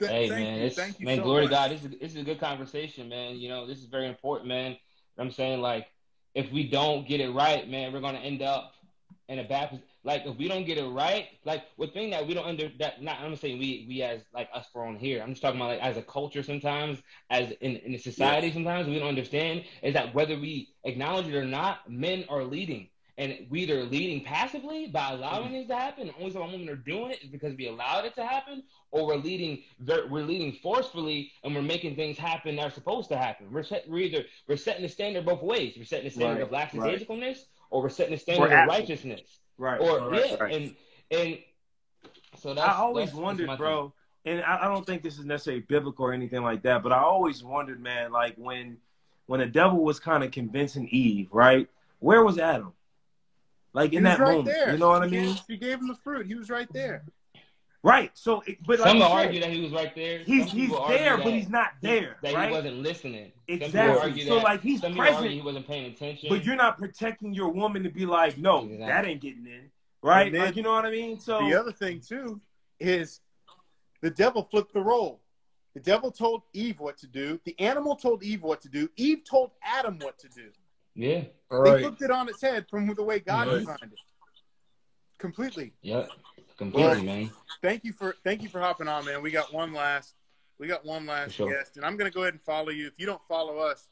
That, hey, thank man. You, thank you man, so glory much. To God. This is, this is a good conversation, man. You know, this is very important, man. I'm saying, like, if we don't get it right, man, we're going to end up in a bad position. Like, if we don't get it right, like, the thing that we don't under – that not I'm saying we we as, like, us for on here. I'm just talking about, like, as a culture sometimes, as in, in a society yes. sometimes we don't understand is that whether we acknowledge it or not, men are leading. And we either leading passively by allowing mm-hmm. things to happen. The only time women are doing it is because we allowed it to happen, or we're leading we're leading forcefully and we're making things happen that are supposed to happen. We're, set, we're either – we're setting the standard both ways. We're setting the standard right. of lackadaisicalness right. or we're setting the standard we're of righteousness. Right. Or right, yeah, right. and and so that's, I always that's, wondered, that's bro, thing. And I, I don't think this is necessarily biblical or anything like that, but I always wondered, man, like when when the devil was kind of convincing Eve, right? Where was Adam? Like in that right moment, there. You know what he I mean? Gave, he gave him the fruit. He was right there. Right. So, it, but some like, will argue that he was right there. He's he's there, but he's not there. That right? he wasn't listening. Exactly. So that, like he's some present. He wasn't paying attention. But you're not protecting your woman to be like, no, exactly. that ain't getting in. Right. Then, like, you know what I mean? So the other thing too is the devil flipped the role. The devil told Eve what to do. The animal told Eve what to do. Eve told Adam what to do. Yeah. All they right. flipped it on its head from the way God right. designed it. Completely. Yep. Completely, well, man. Thank you for thank you for hopping on, man. We got one last we got one last sure. guest, and I'm gonna go ahead and follow you. If you don't follow us,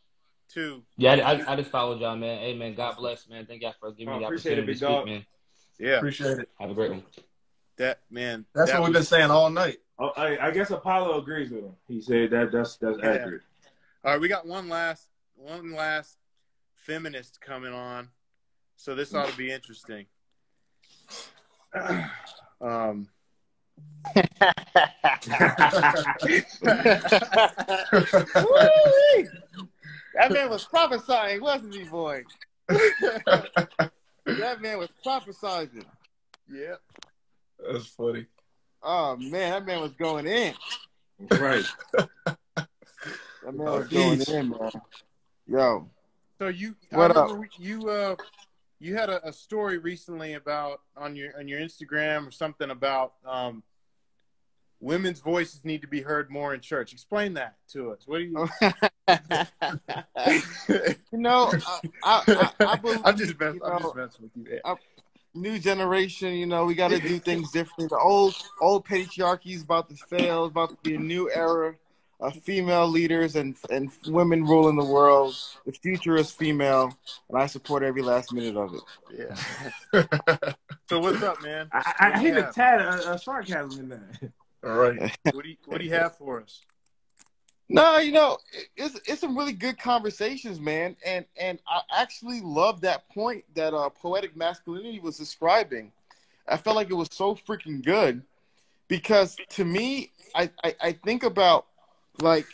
too. Yeah, I, I, I just followed y'all, man. Hey, man, God bless, man. Thank y'all for giving oh, me the opportunity to speak, man. Yeah, appreciate it. Have a great one. That man. That's that what was, we've been saying all night. Oh, I, I guess Apollo agrees with him. He said that that's that's yeah. accurate. All right, we got one last one last feminist coming on, so this ought to be interesting. Um. That man was prophesying, wasn't he, boy? That man was prophesying. Yep. That's funny. Oh, man, that man was going in. Right. That man oh, was geez. going in, man. Yo. So you, what I up? We, you, uh, you had a, a story recently about on your on your Instagram or something about um, women's voices need to be heard more in church. Explain that to us. What do you? You know, I, I, I, I believe, I'm just messing with you. I, new generation, you know, we got to do things differently. The old old patriarchy is about to fail. It's about to be a new era of female leaders and and women ruling the world. The future is female, and I support every last minute of it. Yeah. So what's up, man? I, I hit a tad of sarcasm in that. All right. What do you, what do you have for us? No, you know, it's it's some really good conversations, man, and and I actually love that point that uh, Poetic Masculinity was describing. I felt like it was so freaking good because to me, I, I, I think about like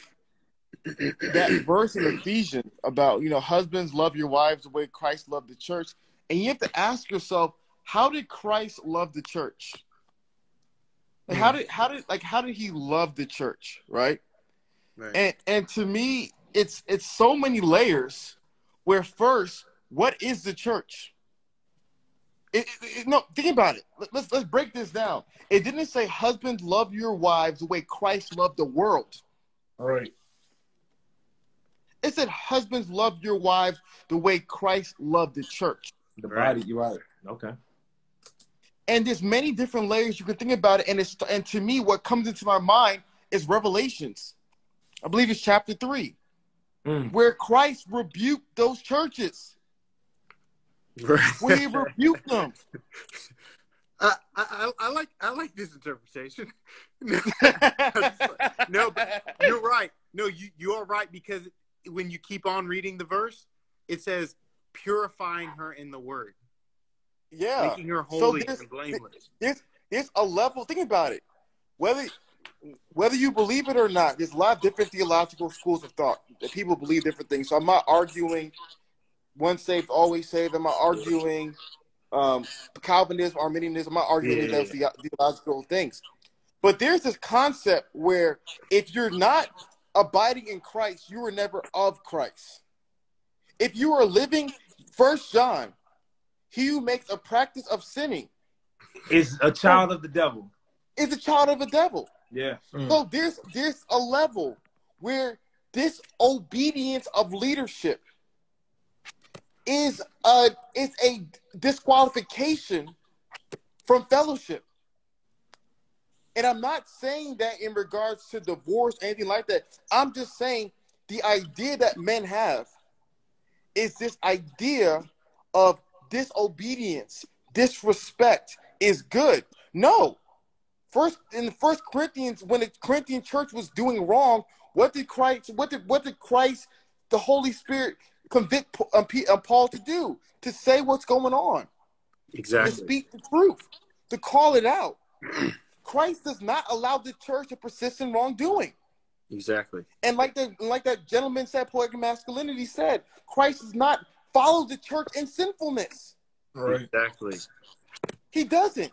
that verse in Ephesians about, you know, husbands, love your wives the way Christ loved the church, and you have to ask yourself, how did Christ love the church? Like, how did how did like how did he love the church, right? Right. And and to me, it's it's so many layers. Where first, what is the church? It, it, it, no, think about it. Let's let's break this down. It didn't say husbands love your wives the way Christ loved the world. All right. It said husbands love your wives the way Christ loved the church. The body, right. You are okay. And there's many different layers you can think about it. And it's and to me, what comes into my mind is Revelations. I believe it's chapter three, mm. where Christ rebuked those churches. Right. Where he rebuked them. I, I I like I like this interpretation. No, but you're right. No, you you are right because when you keep on reading the verse, it says purifying her in the word. Yeah, making her holy so and blameless. There's there's a level. Think about it. Whether Whether you believe it or not, there's a lot of different theological schools of thought that people believe different things. So I'm not arguing once saved, always saved. I'm not arguing um, Calvinism, Arminianism. I'm not arguing yeah. those theological things. But there's this concept where if you're not abiding in Christ, you were never of Christ. If you are living, First John, he who makes a practice of sinning is a child of the devil. Is a child of the devil. Yeah. Mm. So there's there's a level where this obedience of leadership is a is a disqualification from fellowship. And I'm not saying that in regards to divorce or anything like that. I'm just saying the idea that men have is this idea of disobedience, disrespect is good. No. First in the First Corinthians, when the Corinthian church was doing wrong, what did Christ, what did what did Christ, the Holy Spirit, convict um, Paul to do? To say what's going on, exactly. To speak the truth, to call it out. Christ does not allow the church to persist in wrongdoing. Exactly. And like the like that gentleman said, Poetic Masculinity said, Christ does not follow the church in sinfulness. Right. Exactly. He doesn't.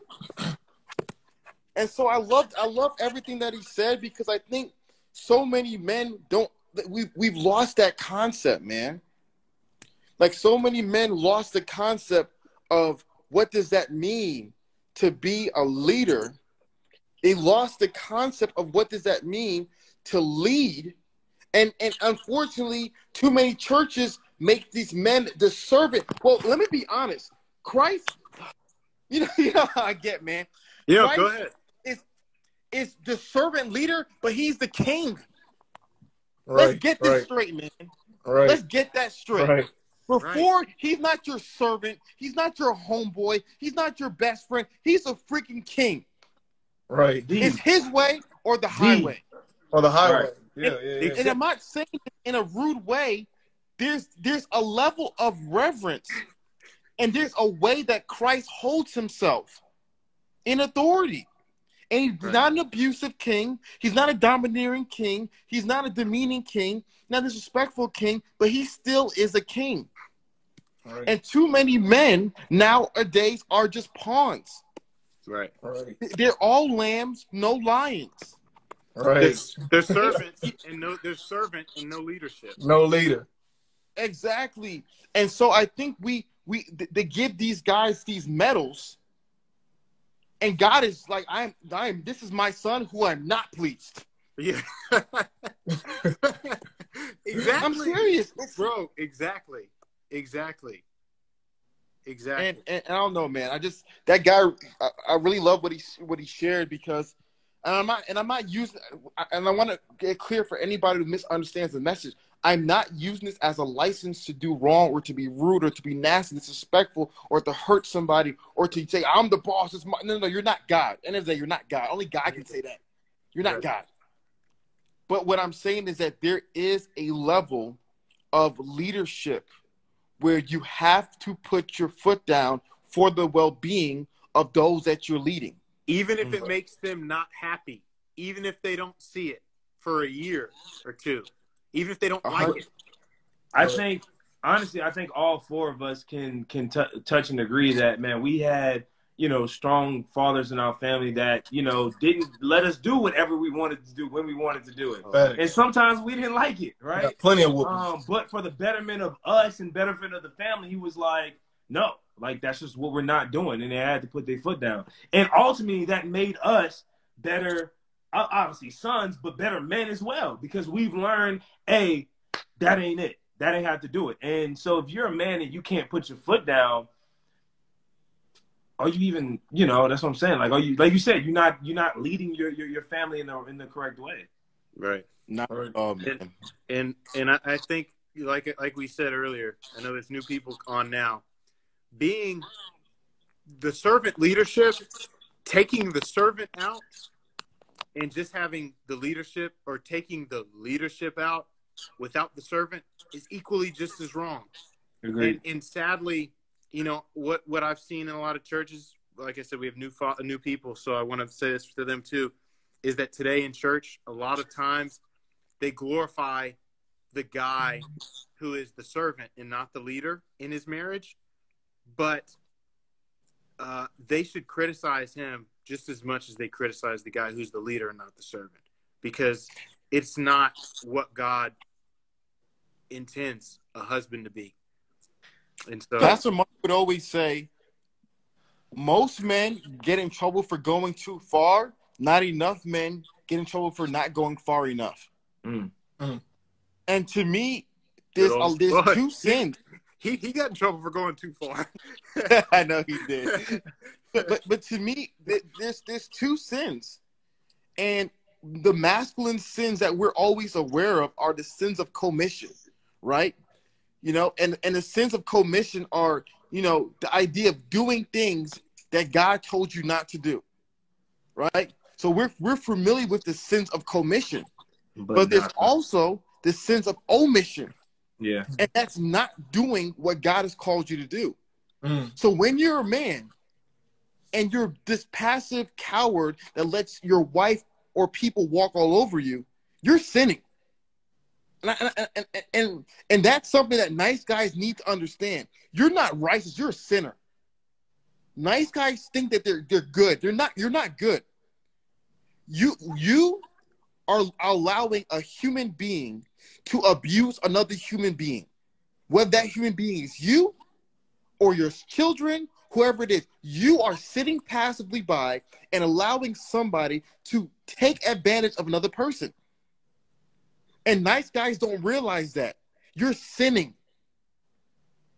And so I loved, I love everything that he said because I think so many men don't. We've we've lost that concept, man. Like so many men lost the concept of what does that mean to be a leader. They lost the concept of what does that mean to lead. And, and unfortunately, too many churches make these men the servant. Well, let me be honest. Christ, you know, you know how I get, man. Yeah, Christ go ahead. Is, is the servant leader, but he's the king. Right, Let's get this right. straight, man. Right. Let's get that straight. Right. Before, right. he's not your servant. He's not your homeboy. He's not your best friend. He's a freaking king. Right. Dude. It's his way or the highway. Dude. Or the highway. Right. Yeah, yeah, yeah. And I'm not saying in a rude way. There's there's a level of reverence, and there's a way that Christ holds himself in authority. And he's right. not an abusive king. He's not a domineering king. He's not a demeaning king, not a disrespectful king, but he still is a king. Right. And too many men nowadays are just pawns. Right. right. They're all lambs, no lions. Right. They're, they're servants and no they're servant and no leadership. No leader. Exactly. And so I think we we th they give these guys these medals, and God is like, I'm I'm this is my son who I'm not pleased. Yeah. Exactly. I'm serious. Bro, exactly. Exactly. Exactly. And, and, and I don't know, man. I just that guy I, I really love what he what he shared, because And I'm not, and I'm not using, and I want to get clear for anybody who misunderstands the message. I'm not using this as a license to do wrong or to be rude or to be nasty, disrespectful, or to hurt somebody, or to say I'm the boss. It's my... No, no, no, you're not God. At the end of the day, you're not God. Only God can say that. You're not God. But what I'm saying is that there is a level of leadership where you have to put your foot down for the well-being of those that you're leading. Even if it makes them not happy, even if they don't see it for a year or two, even if they don't like it. I think, honestly, I think all four of us can can t touch and agree that, man, we had, you know, strong fathers in our family that, you know, didn't let us do whatever we wanted to do when we wanted to do it. Oh, and sometimes we didn't like it, right? Yeah, plenty of whoopings. Um, but for the betterment of us and betterment of the family, he was like, no. Like, that's just what we're not doing. And they had to put their foot down. And ultimately, that made us better, obviously sons, but better men as well. Because we've learned, hey, that ain't it. That ain't how to do it. And so if you're a man and you can't put your foot down, are you even, you know, that's what I'm saying. Like, are you, like you said, you're not, you're not leading your, your, your family in the, in the correct way. Right. Not, oh, man. And, and, and I think, like, like we said earlier, I know there's new people on now. Being the servant leadership, taking the servant out and just having the leadership, or taking the leadership out without the servant, is equally just as wrong. Agreed. And, and sadly, you know, what, what I've seen in a lot of churches, like I said, we have new, new people. So I want to say this to them too, is that today in church, a lot of times they glorify the guy who is the servant and not the leader in his marriage. But uh, they should criticize him just as much as they criticize the guy who's the leader and not the servant, because it's not what God intends a husband to be. And so that's what Mark would always say. Most men get in trouble for going too far. Not enough men get in trouble for not going far enough. Mm. Mm. And to me, there's, uh, there's two sins. He, he got in trouble for going too far. I know he did. But, but to me, there's, there's two sins. And the masculine sins that we're always aware of are the sins of commission, right? You know, and, and the sins of commission are, you know, the idea of doing things that God told you not to do, right? So we're, we're familiar with the sins of commission. But, but there's also the sins of omission. Yeah. And that's not doing what God has called you to do. Mm. So when you're a man and you're this passive coward that lets your wife or people walk all over you, you're sinning. And, I, and, and, and, and that's something that nice guys need to understand. You're not righteous. You're a sinner. Nice guys think that they're, they're good. They're not, you're not good. You, you are allowing a human being to abuse another human being, whether that human being is you or your children, whoever it is. You are sitting passively by and allowing somebody to take advantage of another person. And nice guys don't realize that. You're sinning.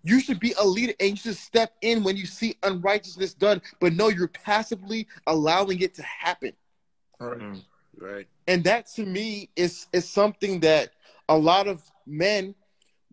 You should be a leader and you should step in when you see unrighteousness done. But no, you're passively allowing it to happen. Right. Mm, right. And that to me is, is something that a lot of men,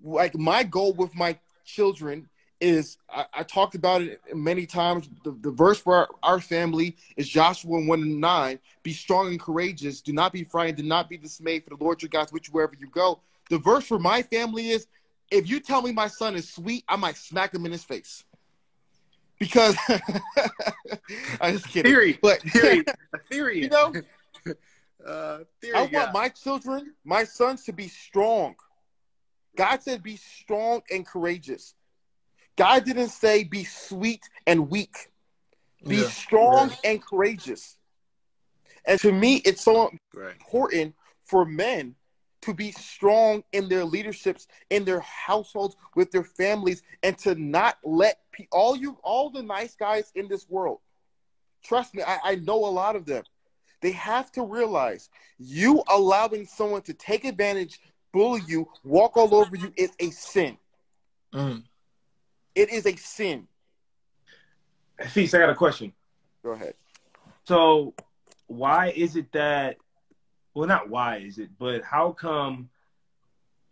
like my goal with my children is, I, I talked about it many times, the, the verse for our, our family is Joshua one and nine, be strong and courageous, do not be frightened, do not be dismayed, for the Lord your God is with you wherever you go. The verse for my family is, if you tell me my son is sweet, I might smack him in his face. Because I just kidding. Theory, but theory, theory. You know, uh, theory, I yeah. want my children, my sons, to be strong. God said, "Be strong and courageous." God didn't say, "Be sweet and weak." Be yeah. strong yeah. and courageous. And to me, it's so right. important for men to be strong in their leaderships, in their households, with their families, and to not let pe all you, all the nice guys in this world, trust me, I, I know a lot of them. They have to realize you allowing someone to take advantage, bully you, walk all over you is a sin. Mm. It is a sin. Cease, I got a question. Go ahead. So why is it that, well, not why is it, but how come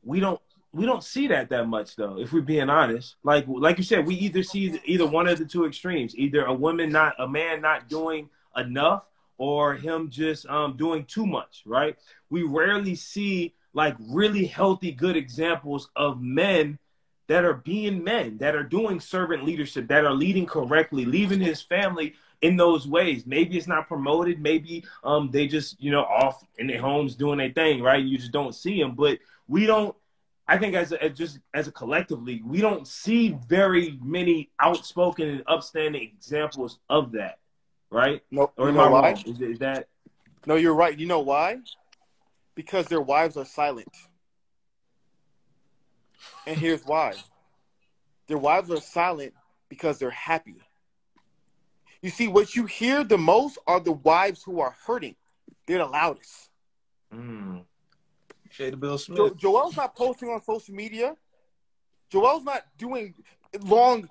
we don't we don't see that that much though? If we're being honest, like like you said, we either see either one of the two extremes, either a woman not a man not doing enough, or him just um, doing too much, right? We rarely see like really healthy, good examples of men that are being men, that are doing servant leadership, that are leading correctly, leaving his family in those ways. Maybe it's not promoted. Maybe um, they just, you know, off in their homes doing their thing, right? You just don't see them. But we don't, I think as, a, as just as a collectively, we don't see very many outspoken and upstanding examples of that, right? No, or am I wrong? Is, is that? No, you're right. You know why? Because their wives are silent. And here's why. Their wives are silent because they're happy. You see, what you hear the most are the wives who are hurting. They're the loudest. Mm. Jada Bill Smith. Jo Joel's not posting on social media. Joel's not doing long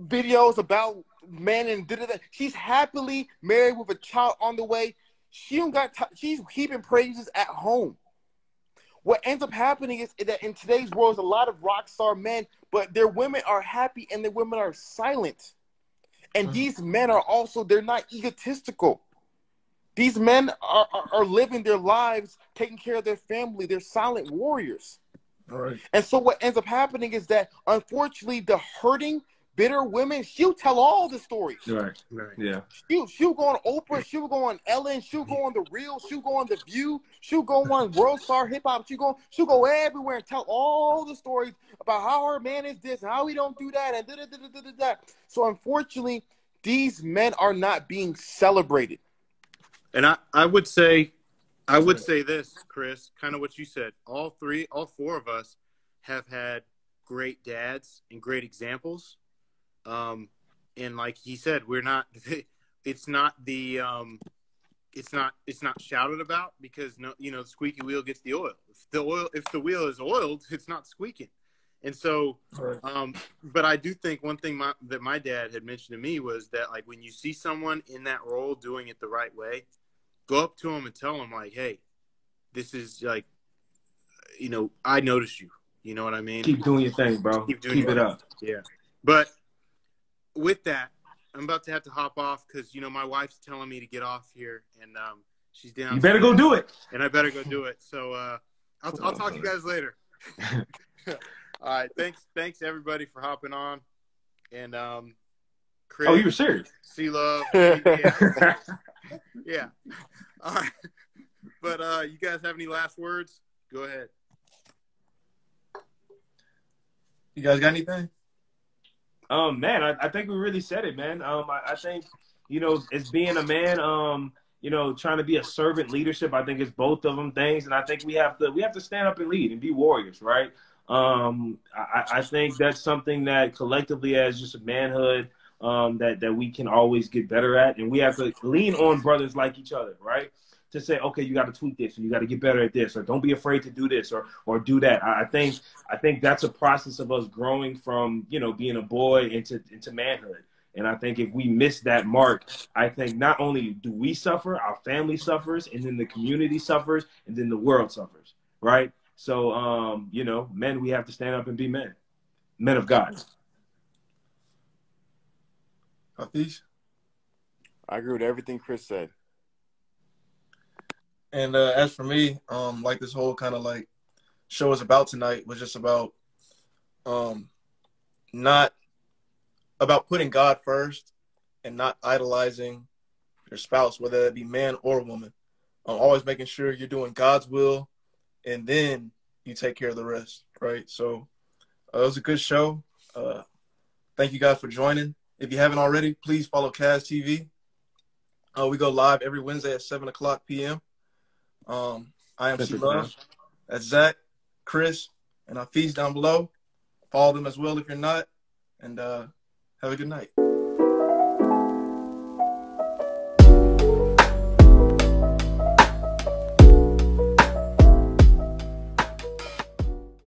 videos about men and da da da. She's happily married with a child on the way. She don't got. T she's heaping praises at home. What ends up happening is that in today's world, there's a lot of rock star men, but their women are happy and their women are silent. And these men are also, they're not egotistical. These men are, are, are living their lives, taking care of their family. They're silent warriors. All right. And so what ends up happening is that, unfortunately, the hurting, bitter women, she'll tell all the stories. Right, right, yeah. She'll, she'll go on Oprah, she'll go on Ellen, she'll go on The Real, she'll go on The View, she'll go on World Star Hip Hop, she'll go, she'll go everywhere and tell all the stories about how her man is this, and how he don't do that, and da da da da da da. So unfortunately, these men are not being celebrated. And I, I would say, I would say this, Chris, kind of what you said. All three, all four of us have had great dads and great examples. Um, and like he said, we're not, it's not the, um, it's not, it's not shouted about because no, you know, the squeaky wheel gets the oil. If the oil, if the wheel is oiled, it's not squeaking. And so, right. um, but I do think one thing my, that my dad had mentioned to me was that, like, when you see someone in that role doing it the right way, go up to them and tell them, like, hey, this is like, you know, I noticed you, you know what I mean? Keep doing your thing, bro. Keep doing Keep it up. Thing. Yeah. But with that, I'm about to have to hop off because, you know, my wife's telling me to get off here, and um, she's down. You better go do it. And I better go do it. So uh, I'll, I'll talk to you guys later. All right. Thanks. Thanks, everybody, for hopping on. And um, Chris. Oh, you were serious. C Love. Yeah. Yeah. All right. But uh, you guys have any last words? Go ahead. You guys got anything? Um, man, I, I think we really said it, man. Um, I, I think, you know, as being a man, um, you know, trying to be a servant leadership, I think it's both of them things. And I think we have to, we have to stand up and lead and be warriors, right? Um, I, I think that's something that collectively as just a manhood, um, that, that we can always get better at. And we have to lean on brothers like each other, right? to say, okay, you got to tweak this, or you got to get better at this, or don't be afraid to do this, or or do that. I think I think that's a process of us growing from, you know, being a boy into into manhood. And I think if we miss that mark, I think not only do we suffer, our family suffers, and then the community suffers, and then the world suffers, right? So, um, you know, men, we have to stand up and be men, men of God. Hafiz? I agree with everything Chris said. And uh, as for me, um, like this whole kind of like show is about tonight was just about um, not about putting God first and not idolizing your spouse, whether that be man or woman. Um, always making sure you're doing God's will, and then you take care of the rest, right? So uh, it was a good show. Uh, thank you guys for joining. If you haven't already, please follow Chaz T V. Uh, we go live every Wednesday at seven o'clock p m Um, I am C Love. That's Zach, Chris, and Hafiz down below. Follow them as well if you're not. And uh, have a good night.